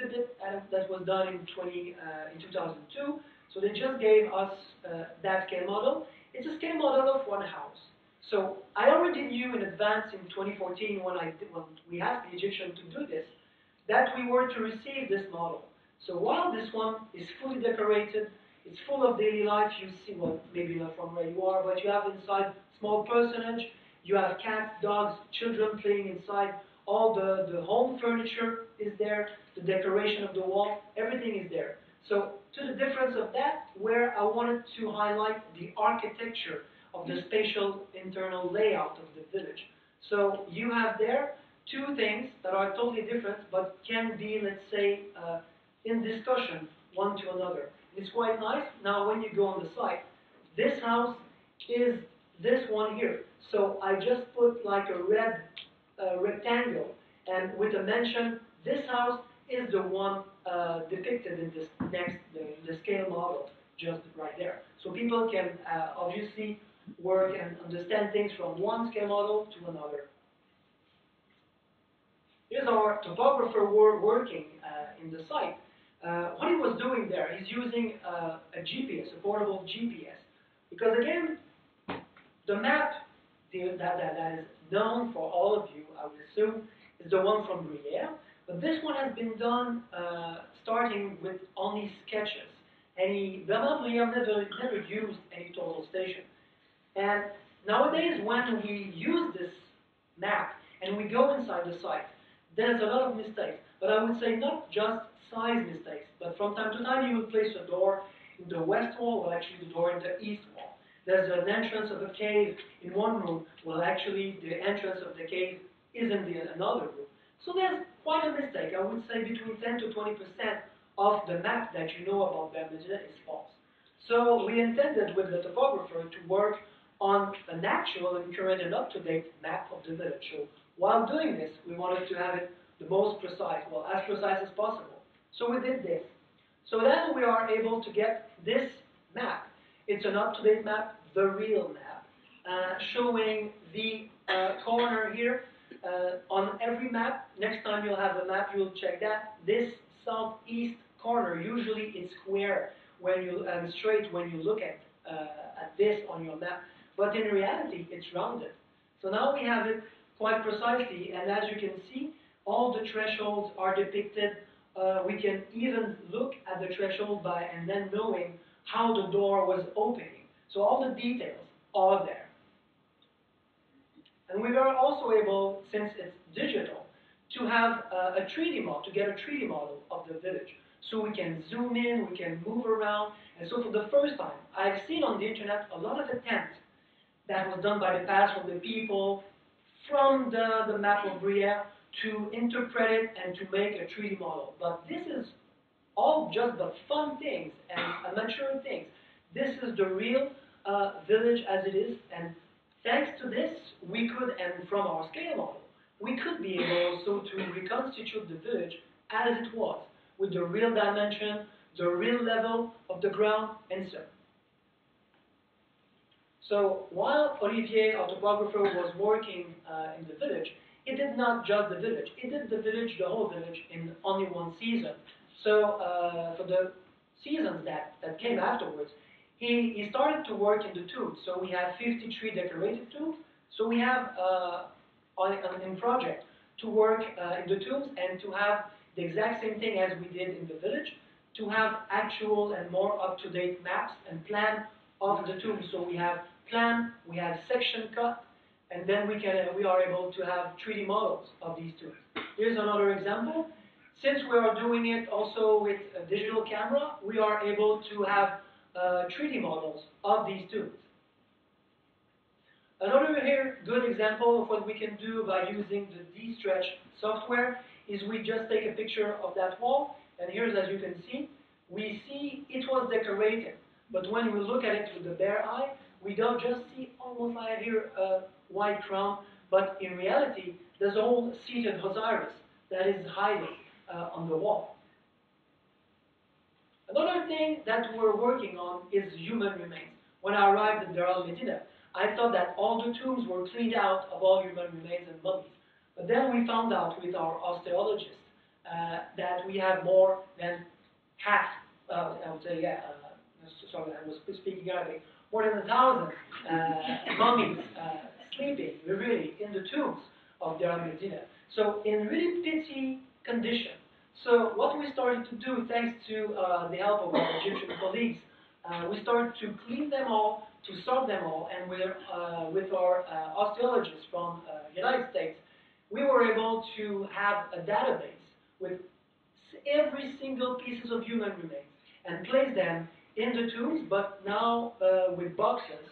that was done in, twenty, uh, in two thousand two. So they just gave us uh, that scale model. It's a scale model of one house. So I already knew in advance in twenty fourteen when, I, when we asked the Egyptian to do this, that we were to receive this model. So while this one is fully decorated, it's full of daily life, you see, well, maybe not from where you are, but you have inside small personage, you have cats, dogs, children playing inside, all the, the home furniture is there, the decoration of the wall, everything is there. So to the difference of that, where I wanted to highlight the architecture of the spatial internal layout of the village. So you have there two things that are totally different, but can be, let's say, uh, in discussion one to another. It's quite nice. Now when you go on the site, this house is this one here. So I just put like a red uh, rectangle and with a mention, this house is the one uh, depicted in this next, the, the scale model, just right there. So people can uh, obviously work and understand things from one scale model to another. Here's our topographer working uh, in the site. Uh, what he was doing there, he's using uh, a G P S, a portable G P S. Because again, the map the, that, that, that is known for all of you, I would assume, is the one from Bruyère. But this one has been done uh, starting with only sketches. And he, Bernard Bruyère never, never used any total station. And nowadays, when we use this map and we go inside the site, there's a lot of mistakes. But I would say not just size mistakes, but from time to time you would place a door in the west wall, or actually the door in the east wall. There's an entrance of a cave in one room, well actually the entrance of the cave is in the, another room. So there's quite a mistake. I would say between ten to twenty percent of the map that you know about Deir el-Medina is false. So we intended with the topographer to work on an actual and current and up-to-date map of the village. So while doing this, we wanted to have it the most precise, well as precise as possible. So we did this. So then we are able to get this map. It's an up-to-date map, the real map, uh, showing the uh, corner here uh, on every map. Next time you'll have a map, you'll check that. This southeast corner, usually it's square when you, and straight when you look at, uh, at this on your map. But in reality, it's rounded. So now we have it quite precisely. And as you can see, all the thresholds are depicted. Uh, we can even look at the threshold by and then knowing how the door was opening. So all the details are there. And we were also able, since it's digital, to have uh, a three D model, to get a three D model of the village. So we can zoom in, we can move around. And so for the first time, I've seen on the internet a lot of attempts that was done by the past from the people, from the, the map of Bruyère, to interpret it and to make a three D model. But this is all just the fun things and amateur things. This is the real uh, village as it is, and thanks to this, we could, and from our scale model, we could be able also to reconstitute the village as it was, with the real dimension, the real level of the ground, and so on. So while Olivier, our topographer, was working uh, in the village, it did not just the village, it did the village, the whole village, in only one season. So uh, for the seasons that, that came afterwards, he, he started to work in the tombs. So we have fifty-three decorated tombs. So we have uh, on, on, in project to work uh, in the tombs and to have the exact same thing as we did in the village, to have actual and more up-to-date maps and plan of the tombs. So we have plan, we have section cut, and then we, can, we are able to have three D models of these tombs. Here's another example. Since we are doing it also with a digital camera, we are able to have uh, three D models of these tombs. Another here good example of what we can do by using the D-Stretch software is we just take a picture of that wall, and here's, as you can see, we see it was decorated, but when we look at it with the bare eye, we don't just see almost like here a white crown, but in reality, there's a whole seated Osiris that is hiding uh, on the wall. Another thing that we're working on is human remains. When I arrived in Deir el-Medina, I thought that all the tombs were cleaned out of all human remains and mummies. But then we found out with our osteologists uh, that we have more than half, uh, I would say, yeah, uh, sorry, I was speaking Arabic, more than a thousand uh, mummies uh, sleeping, really, in the tombs of Deir el-Medina. So, in really pity condition. So, what we started to do, thanks to uh, the help of our Egyptian colleagues, uh, we started to clean them all, to sort them all, and we're, uh, with our uh, osteologists from the uh, United States, we were able to have a database with every single pieces of human remains and place them in the tombs, but now uh, with boxes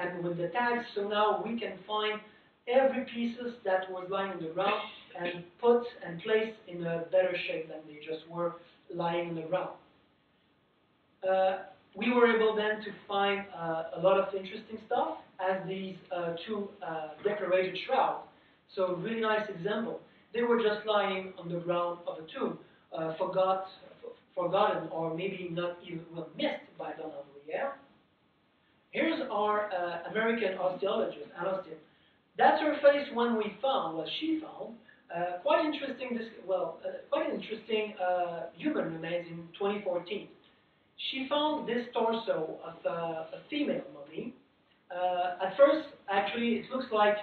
and with the tags, so now we can find every pieces that was lying on the ground and put and placed in a better shape than they just were lying on the ground. Uh, we were able then to find uh, a lot of interesting stuff as these uh, two uh, decorated shrouds. So really nice example. They were just lying on the ground of a tomb, uh, forgot, forgotten or maybe not even well, missed by Bernard Bruyère. Here's our uh, American osteologist, Alice. That's her face when we found, what well, she found, uh, quite interesting, this, well, uh, quite interesting uh, human remains in twenty fourteen. She found this torso of uh, a female mummy. Uh, at first, actually, it looks like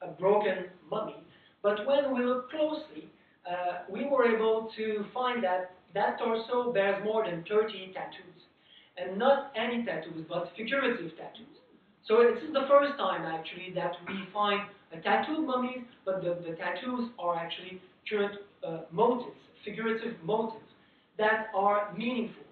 a broken mummy, but when we look closely, uh, we were able to find that that torso bears more than thirty tattoos, and not any tattoos, but figurative tattoos. So this is the first time actually that we find a tattooed mummy, but the, the tattoos are actually current uh, motives, figurative motives, that are meaningful.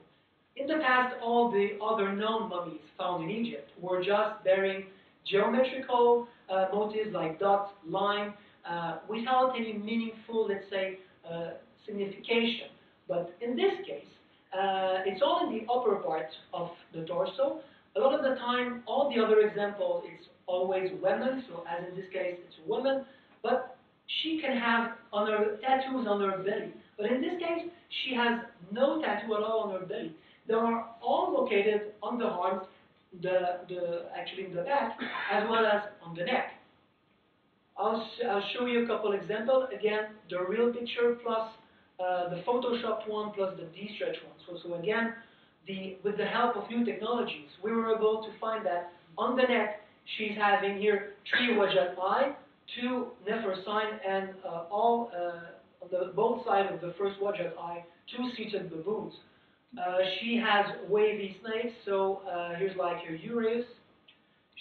In the past, all the other known mummies found in Egypt were just bearing geometrical uh, motives like dots, line, uh, without any meaningful, let's say, uh, signification. But in this case, uh, it's all in the upper part of the torso. A lot of the time, all the other examples, it's always women, so as in this case, it's a woman, but she can have on her tattoos on her belly. But in this case, she has no tattoo at all on her belly. They are all located on the arms, the, the, actually in the back, as well as on the neck. I'll, sh I'll show you a couple examples. Again, the real picture plus uh, the Photoshopped one plus the D-Stretch one. So, so again, The, with the help of new technologies, we were able to find that on the neck, she's having here three wajat eye, two nefer sign, and uh, all uh, on the both sides of the first wajat eye, two seated baboons. Uh, she has wavy snakes, so uh, here's like her ureus.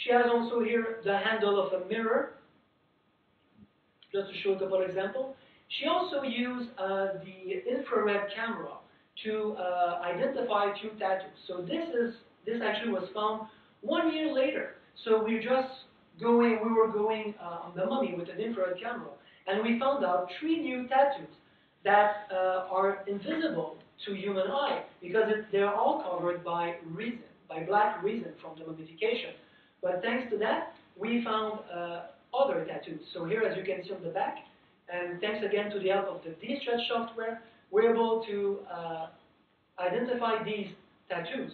She has also here the handle of a mirror, just to show a couple examples. She also used uh, the infrared camera to uh, identify a few tattoos. So this is this actually was found one year later. So we just going we were going uh, on the mummy with an infrared camera, and we found out three new tattoos that uh, are invisible to human eye because it, they are all covered by resin, by black resin from the mummification. But thanks to that, we found uh, other tattoos. So here, as you can see on the back, and thanks again to the help of the D-Stretch software, we're able to uh, identify these tattoos.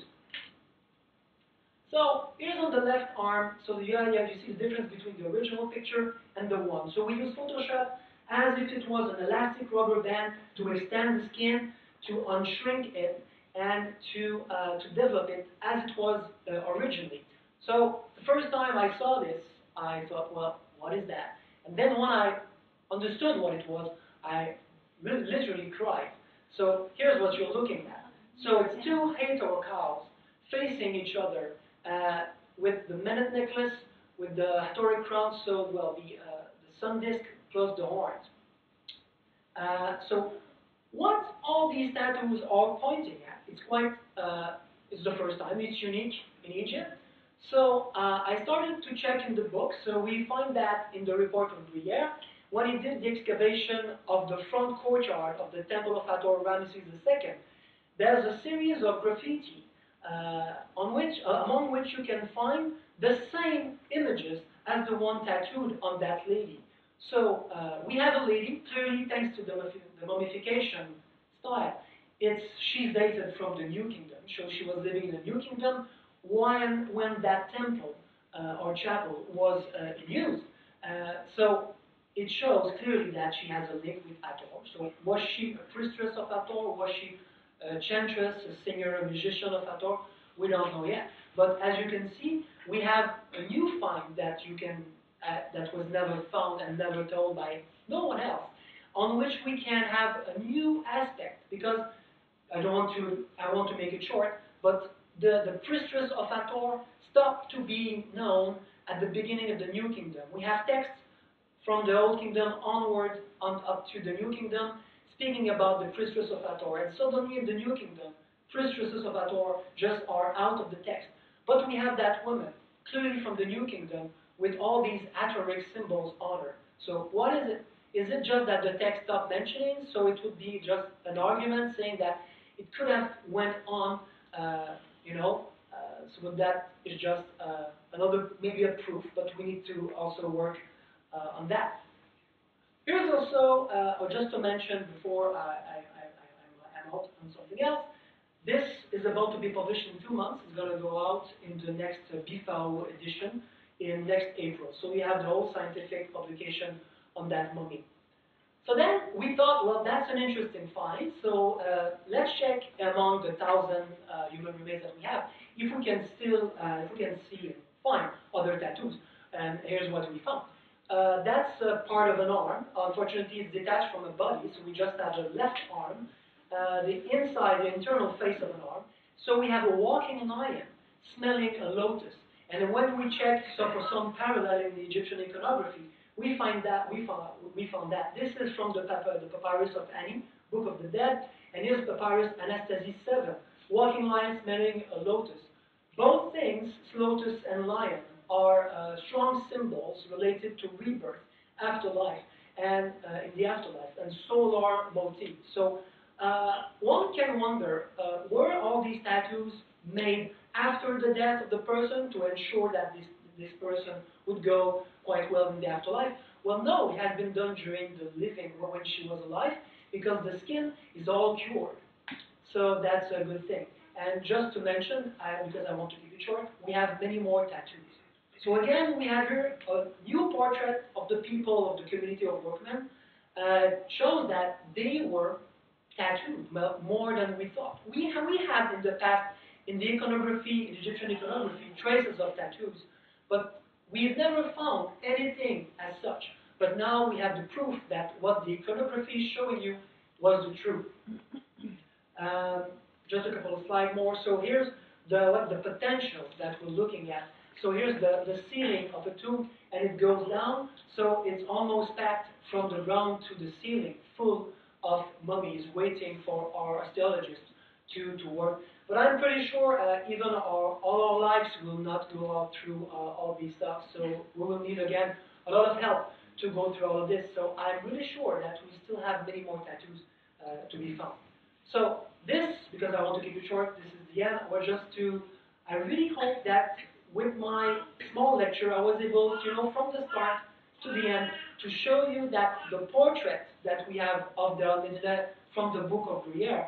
So here's on the left arm, so the, yeah, yeah, you see the difference between the original picture and the one. So we use Photoshop as if it was an elastic rubber band to extend the skin, to unshrink it, and to, uh, to develop it as it was uh, originally. So the first time I saw this, I thought, well, what is that? And then when I understood what it was, I literally cried. So here's what you're looking at. So it's two Hathor cows facing each other uh, with the Menet necklace, with the Hathoric crown, so well the, uh, the sun disk plus the horns. Uh, so What all these tattoos are pointing at, it's quite, uh, it's the first time, it's unique in Egypt. So uh, I started to check in the book, so we find that in the report of Bruyère, when he did the excavation of the front courtyard of the Temple of Hathor Ramesses the Second, there's a series of graffiti uh, on which, uh, among which you can find the same images as the one tattooed on that lady. So uh, we have a lady, clearly thanks to the, the mummification style. It's, she's dated from the New Kingdom, so she was living in the New Kingdom when, when that temple uh, or chapel was uh, in use. Uh, so it shows clearly that she has a link with Hathor. So was she a priestess of Hathor? Was she a chantress, a singer, a musician of Hathor? We don't know yet. But as you can see, we have a new find that you can Uh, that was never found and never told by no one else, on which we can have a new aspect, because I don't want to, I want to make it short, but the, the priestess of Hathor stopped to be known at the beginning of the New Kingdom. We have texts from the Old Kingdom onward on, up to the New Kingdom speaking about the priestess of Hathor, and suddenly in the New Kingdom, priestesses of Hathor just are out of the text. But we have that woman, clearly from the New Kingdom, with all these Hathoric symbols on her. So what is it? Is it just that the text stopped mentioning? So it would be just an argument saying that it could have went on, uh, you know, uh, so that is just uh, another, maybe a proof, but we need to also work uh, on that. Here's also, uh, or just to mention before I, I, I, I'm out on something else, this is about to be published in two months. It's going to go out in the next uh, B F A O edition, in next April. So we have the whole scientific publication on that mummy. So then we thought, well, that's an interesting find. So uh, let's check among the thousand uh, human remains that we have if we can still, uh, if we can see and find other tattoos. And here's what we found. Uh, that's uh, part of an arm. Unfortunately, it's detached from a body, so we just have a left arm, uh, the inside, the internal face of an arm. So we have a walking lion smelling a lotus. And when we check, so for some parallel in the Egyptian iconography, we find that we found we found that this is from the, papyrus, the Papyrus of Ani, Book of the Dead, and here's Papyrus Anastasis the Seventh, walking lion smelling a lotus. Both things, lotus and lion, are uh, strong symbols related to rebirth, afterlife, and uh, in the afterlife, and solar motif. So uh, one can wonder, uh, were all these tattoos made after the death of the person to ensure that this, this person would go quite well in the afterlife? Well, no, it has been done during the living or when she was alive, because the skin is all cured. So that's a good thing. And just to mention, I, because I want to keep it short, we have many more tattoos. So again, we have here a new portrait of the people of the community of workmen. Uh, shows that they were tattooed more than we thought. We have, we have in the past, in the iconography, in Egyptian iconography, traces of tattoos, but we've never found anything as such. But now we have the proof that what the iconography is showing you was the truth. Um, just a couple of slides more. So here's the, what the potential that we're looking at. So here's the, the ceiling of a tomb, and it goes down, so it's almost packed from the ground to the ceiling, full of mummies waiting for our archaeologists to, to work. But I'm pretty sure uh, even our, all our lives will not go all through uh, all these stuff, so we will need, again, a lot of help to go through all of this. So I'm really sure that we still have many more tattoos uh, to be found. So this, because I want to keep it short, this is the end, or just to, I really hope that with my small lecture, I was able, you know, from the start to the end, to show you that the portrait that we have of Deir el-Medina from the book of Bruyère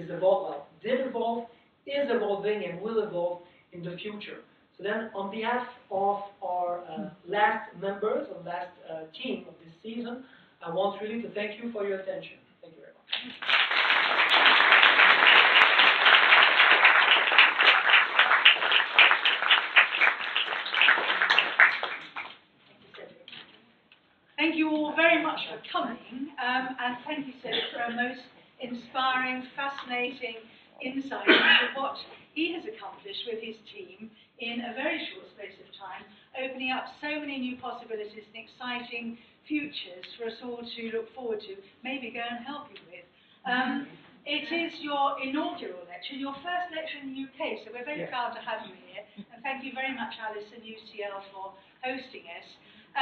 is evolving, did evolve, is evolving, and will evolve in the future. So then, on behalf of our uh, last members, or last uh, team of this season, I want really to thank you for your attention. Thank you very much. Thank you all very much for coming, um, and thank you, Cedric, for a most inspiring, fascinating insight into what he has accomplished with his team in a very short space of time, opening up so many new possibilities and exciting futures for us all to look forward to, maybe go and help you with. Um, it is your inaugural lecture, your first lecture in the U K, so we're very yes. proud to have you here. And thank you very much, Alice and U C L, for hosting us.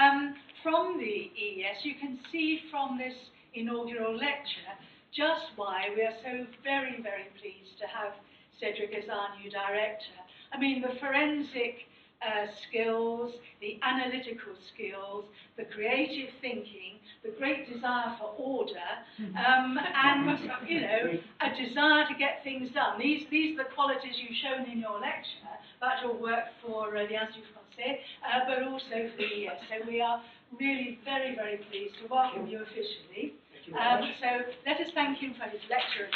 Um, from the E E S, you can see from this inaugural lecture just why we are so very, very pleased to have Cedric as our new director. I mean, the forensic uh, skills, the analytical skills, the creative thinking, the great desire for order, um, and, you know, a desire to get things done. These, these are the qualities you've shown in your lecture about your work for uh, the Institut Français, uh, but also for the E E S. So we are really very, very pleased to welcome you officially. Um, so let us thank him for his lecture.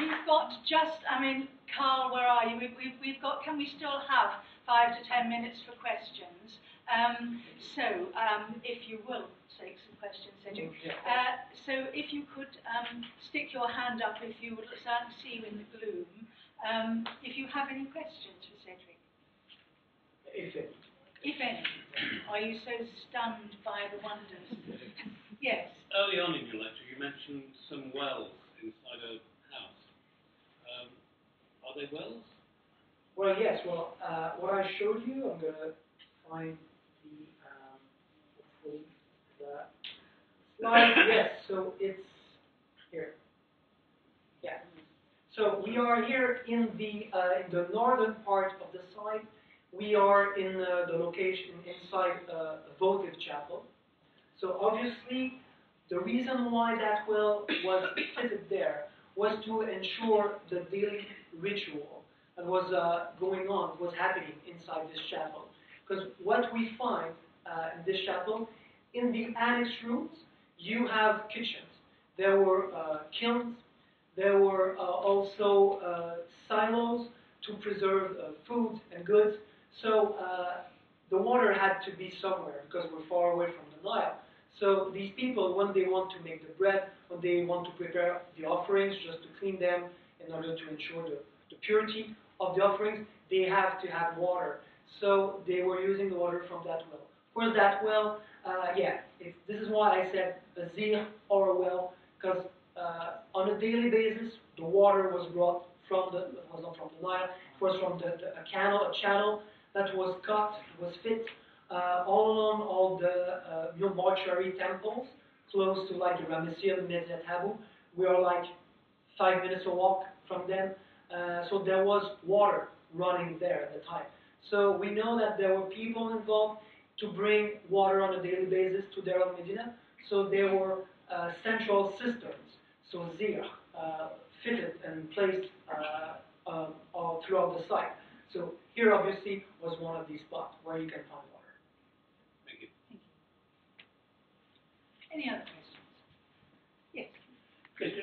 We've got just, I mean, Carl, where are you? We've, we've, we've got, can we still have five to ten minutes for questions? Um, so um, if you will take some questions, Cedric. Uh, so if you could um, stick your hand up if you would start to see you in the gloom. Um, if you have any questions for Cedric. If any. If any, are you so stunned by the wonders? Yes. Early on in your lecture, you mentioned some wells inside a house. Um, are they wells? Well, yes. Well, uh, what I showed you, I'm going to find the, um, the slide. Yes. So it's here. Yeah. So we are here in the uh, in the northern part of the site. We are in uh, the location inside uh, a votive chapel. So obviously, the reason why that well was fitted there was to ensure the daily ritual that was uh, going on, was happening inside this chapel. Because what we find uh, in this chapel, in the annex rooms, you have kitchens. There were uh, kilns. There were uh, also uh, silos to preserve uh, food and goods. So uh, the water had to be somewhere because we're far away from the Nile. So these people, when they want to make the bread, when they want to prepare the offerings, just to clean them in order to ensure the, the purity of the offerings, they have to have water. So they were using the water from that well. Of course, that well, uh, yeah, it, this is why I said a zir or a well, because uh, on a daily basis, the water was brought from the, it was not from the Nile, it was from the, the, a canal, a channel, that was cut, was fit uh, all along all the uh, mortuary temples, close to like the Ramesses and Amenhotep I. We are like five minutes a walk from them. Uh, so there was water running there at the time. So we know that there were people involved to bring water on a daily basis to Deir el-Medina. So there were uh, central cisterns, so zir, uh, fitted and placed uh, uh, all throughout the site. So here, obviously, was one of these spots where you can find water. Thank you. Thank you. Any other questions? Yes.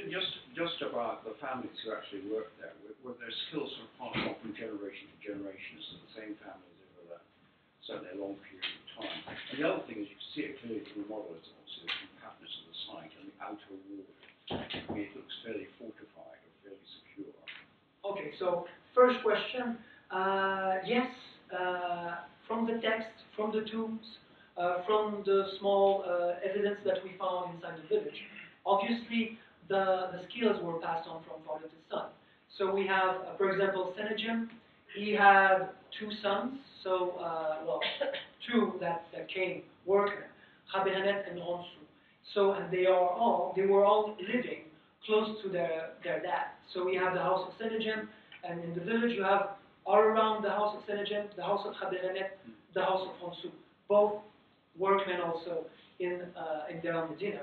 Just, just about the families who actually worked there, were, were their skills passed on from generation to generation, so the same families over that, certainly a long period of time. And the other thing is you can see it clearly from the model, is also the compactness of the site and the outer wall. I mean, it looks fairly fortified or fairly secure. Okay, so first question. Uh, yes, uh, from the text, from the tombs, uh, from the small uh, evidence that we found inside the village. Obviously, the, the skills were passed on from father to son. So we have, uh, for example, Sennedjem. He had two sons, so, uh, well, two that, that came working, Khabirenet and Honsu. So, and they, are all, they were all living close to their, their dad. So we have the house of Sennedjem, and in the village you have all around the house of Sennedjem, the house of Khabirenet, the house of Honsu, both workmen also in uh, in Deir el-Medina.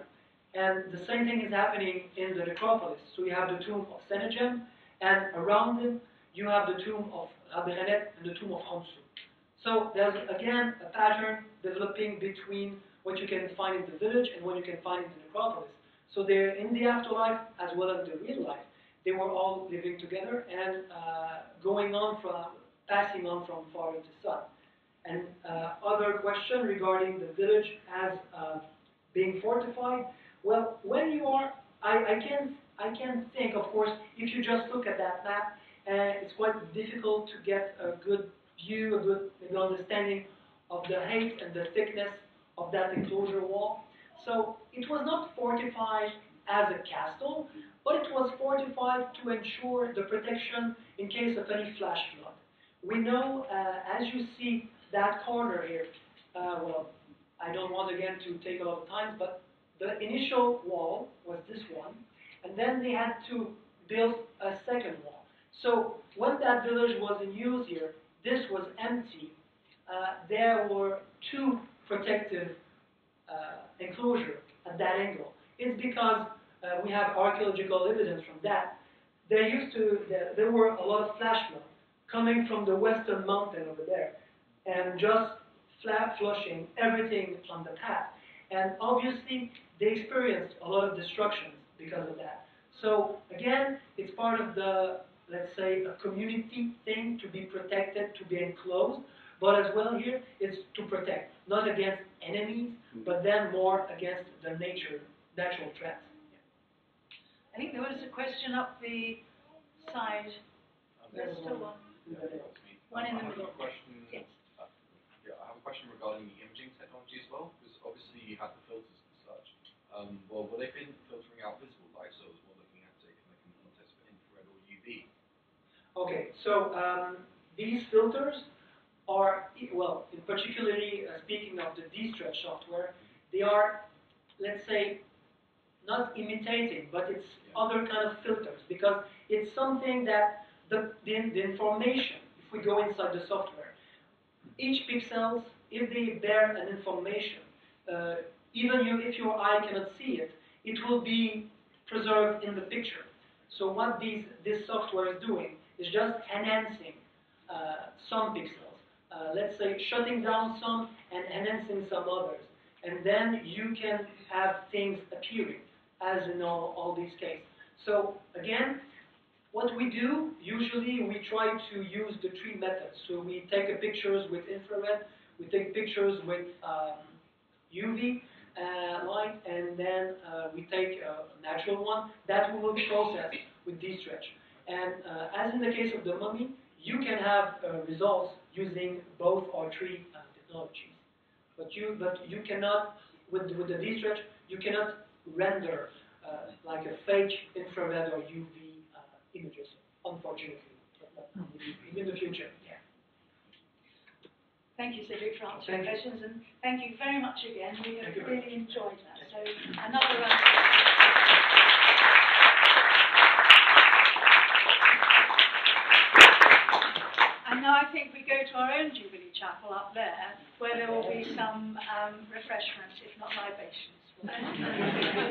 And the same thing is happening in the necropolis. So you have the tomb of Sennedjem, and around him you have the tomb of Khabirenet and the tomb of Honsu. So there's again a pattern developing between what you can find in the village and what you can find in the necropolis. So they're in the afterlife as well as the real life. They were all living together and uh, going on from, passing on from father to son. And uh, other question regarding the village as uh, being fortified. Well, when you are, I, I can I can think, of course, if you just look at that map, uh, it's quite difficult to get a good view, a good, a good understanding of the height and the thickness of that enclosure wall. So it was not fortified as a castle, but it was fortified to ensure the protection in case of any flash flood. We know, uh, as you see that corner here, uh, well, I don't want again to take a lot of time, but the initial wall was this one, and then they had to build a second wall. So when that village was in use here, this was empty. Uh, there were two protective uh, enclosures at that angle. It's because uh, we have archaeological evidence from that. There used to, there, there were a lot of flash floods coming from the western mountain over there, and just flat flushing everything on the path. And obviously, they experienced a lot of destruction because of that. So again, it's part of the, let's say, a community thing to be protected, to be enclosed, but as well here, it's to protect, not against enemies, but then more against the nature, natural threats. Yeah. I think there was a question up the side. There's still one. One in the middle. Yes. Yeah, I have a question regarding the imaging technology as well, because obviously you had the filters and such. Um, well, were they filtering out visible light, so it was more looking at it like in the context of infrared or U V? Okay, so um, these filters are, well, in particularly uh, speaking of the D-Stretch software, they are, let's say, not imitating, but it's yeah. other kind of filters, because it's something that the, the, the information, if we go inside the software, each pixels, if they bear an information, uh, even you, if your eye cannot see it, it will be preserved in the picture. So what these, this software is doing is just enhancing uh, some pixels. Uh, let's say shutting down some and enhancing some others. And then you can have things appearing, as in all, all these cases. So again, what we do, usually we try to use the three methods. So we take a pictures with infrared, we take pictures with um, U V uh, light, and then uh, we take a natural one that we will process with D-Stretch. And uh, as in the case of the mummy, you can have uh, results using both or three uh, technologies. But you, but you cannot, with, with the D-Stretch, you cannot render uh, like a fake infrared or U V images, unfortunately, in the future. Yeah. Thank you, Cedric, for answering questions, and thank you very much again. We have really enjoyed that. So another round. And now I think we go to our own Jubilee Chapel up there, where there will be some um, refreshments, if not libations.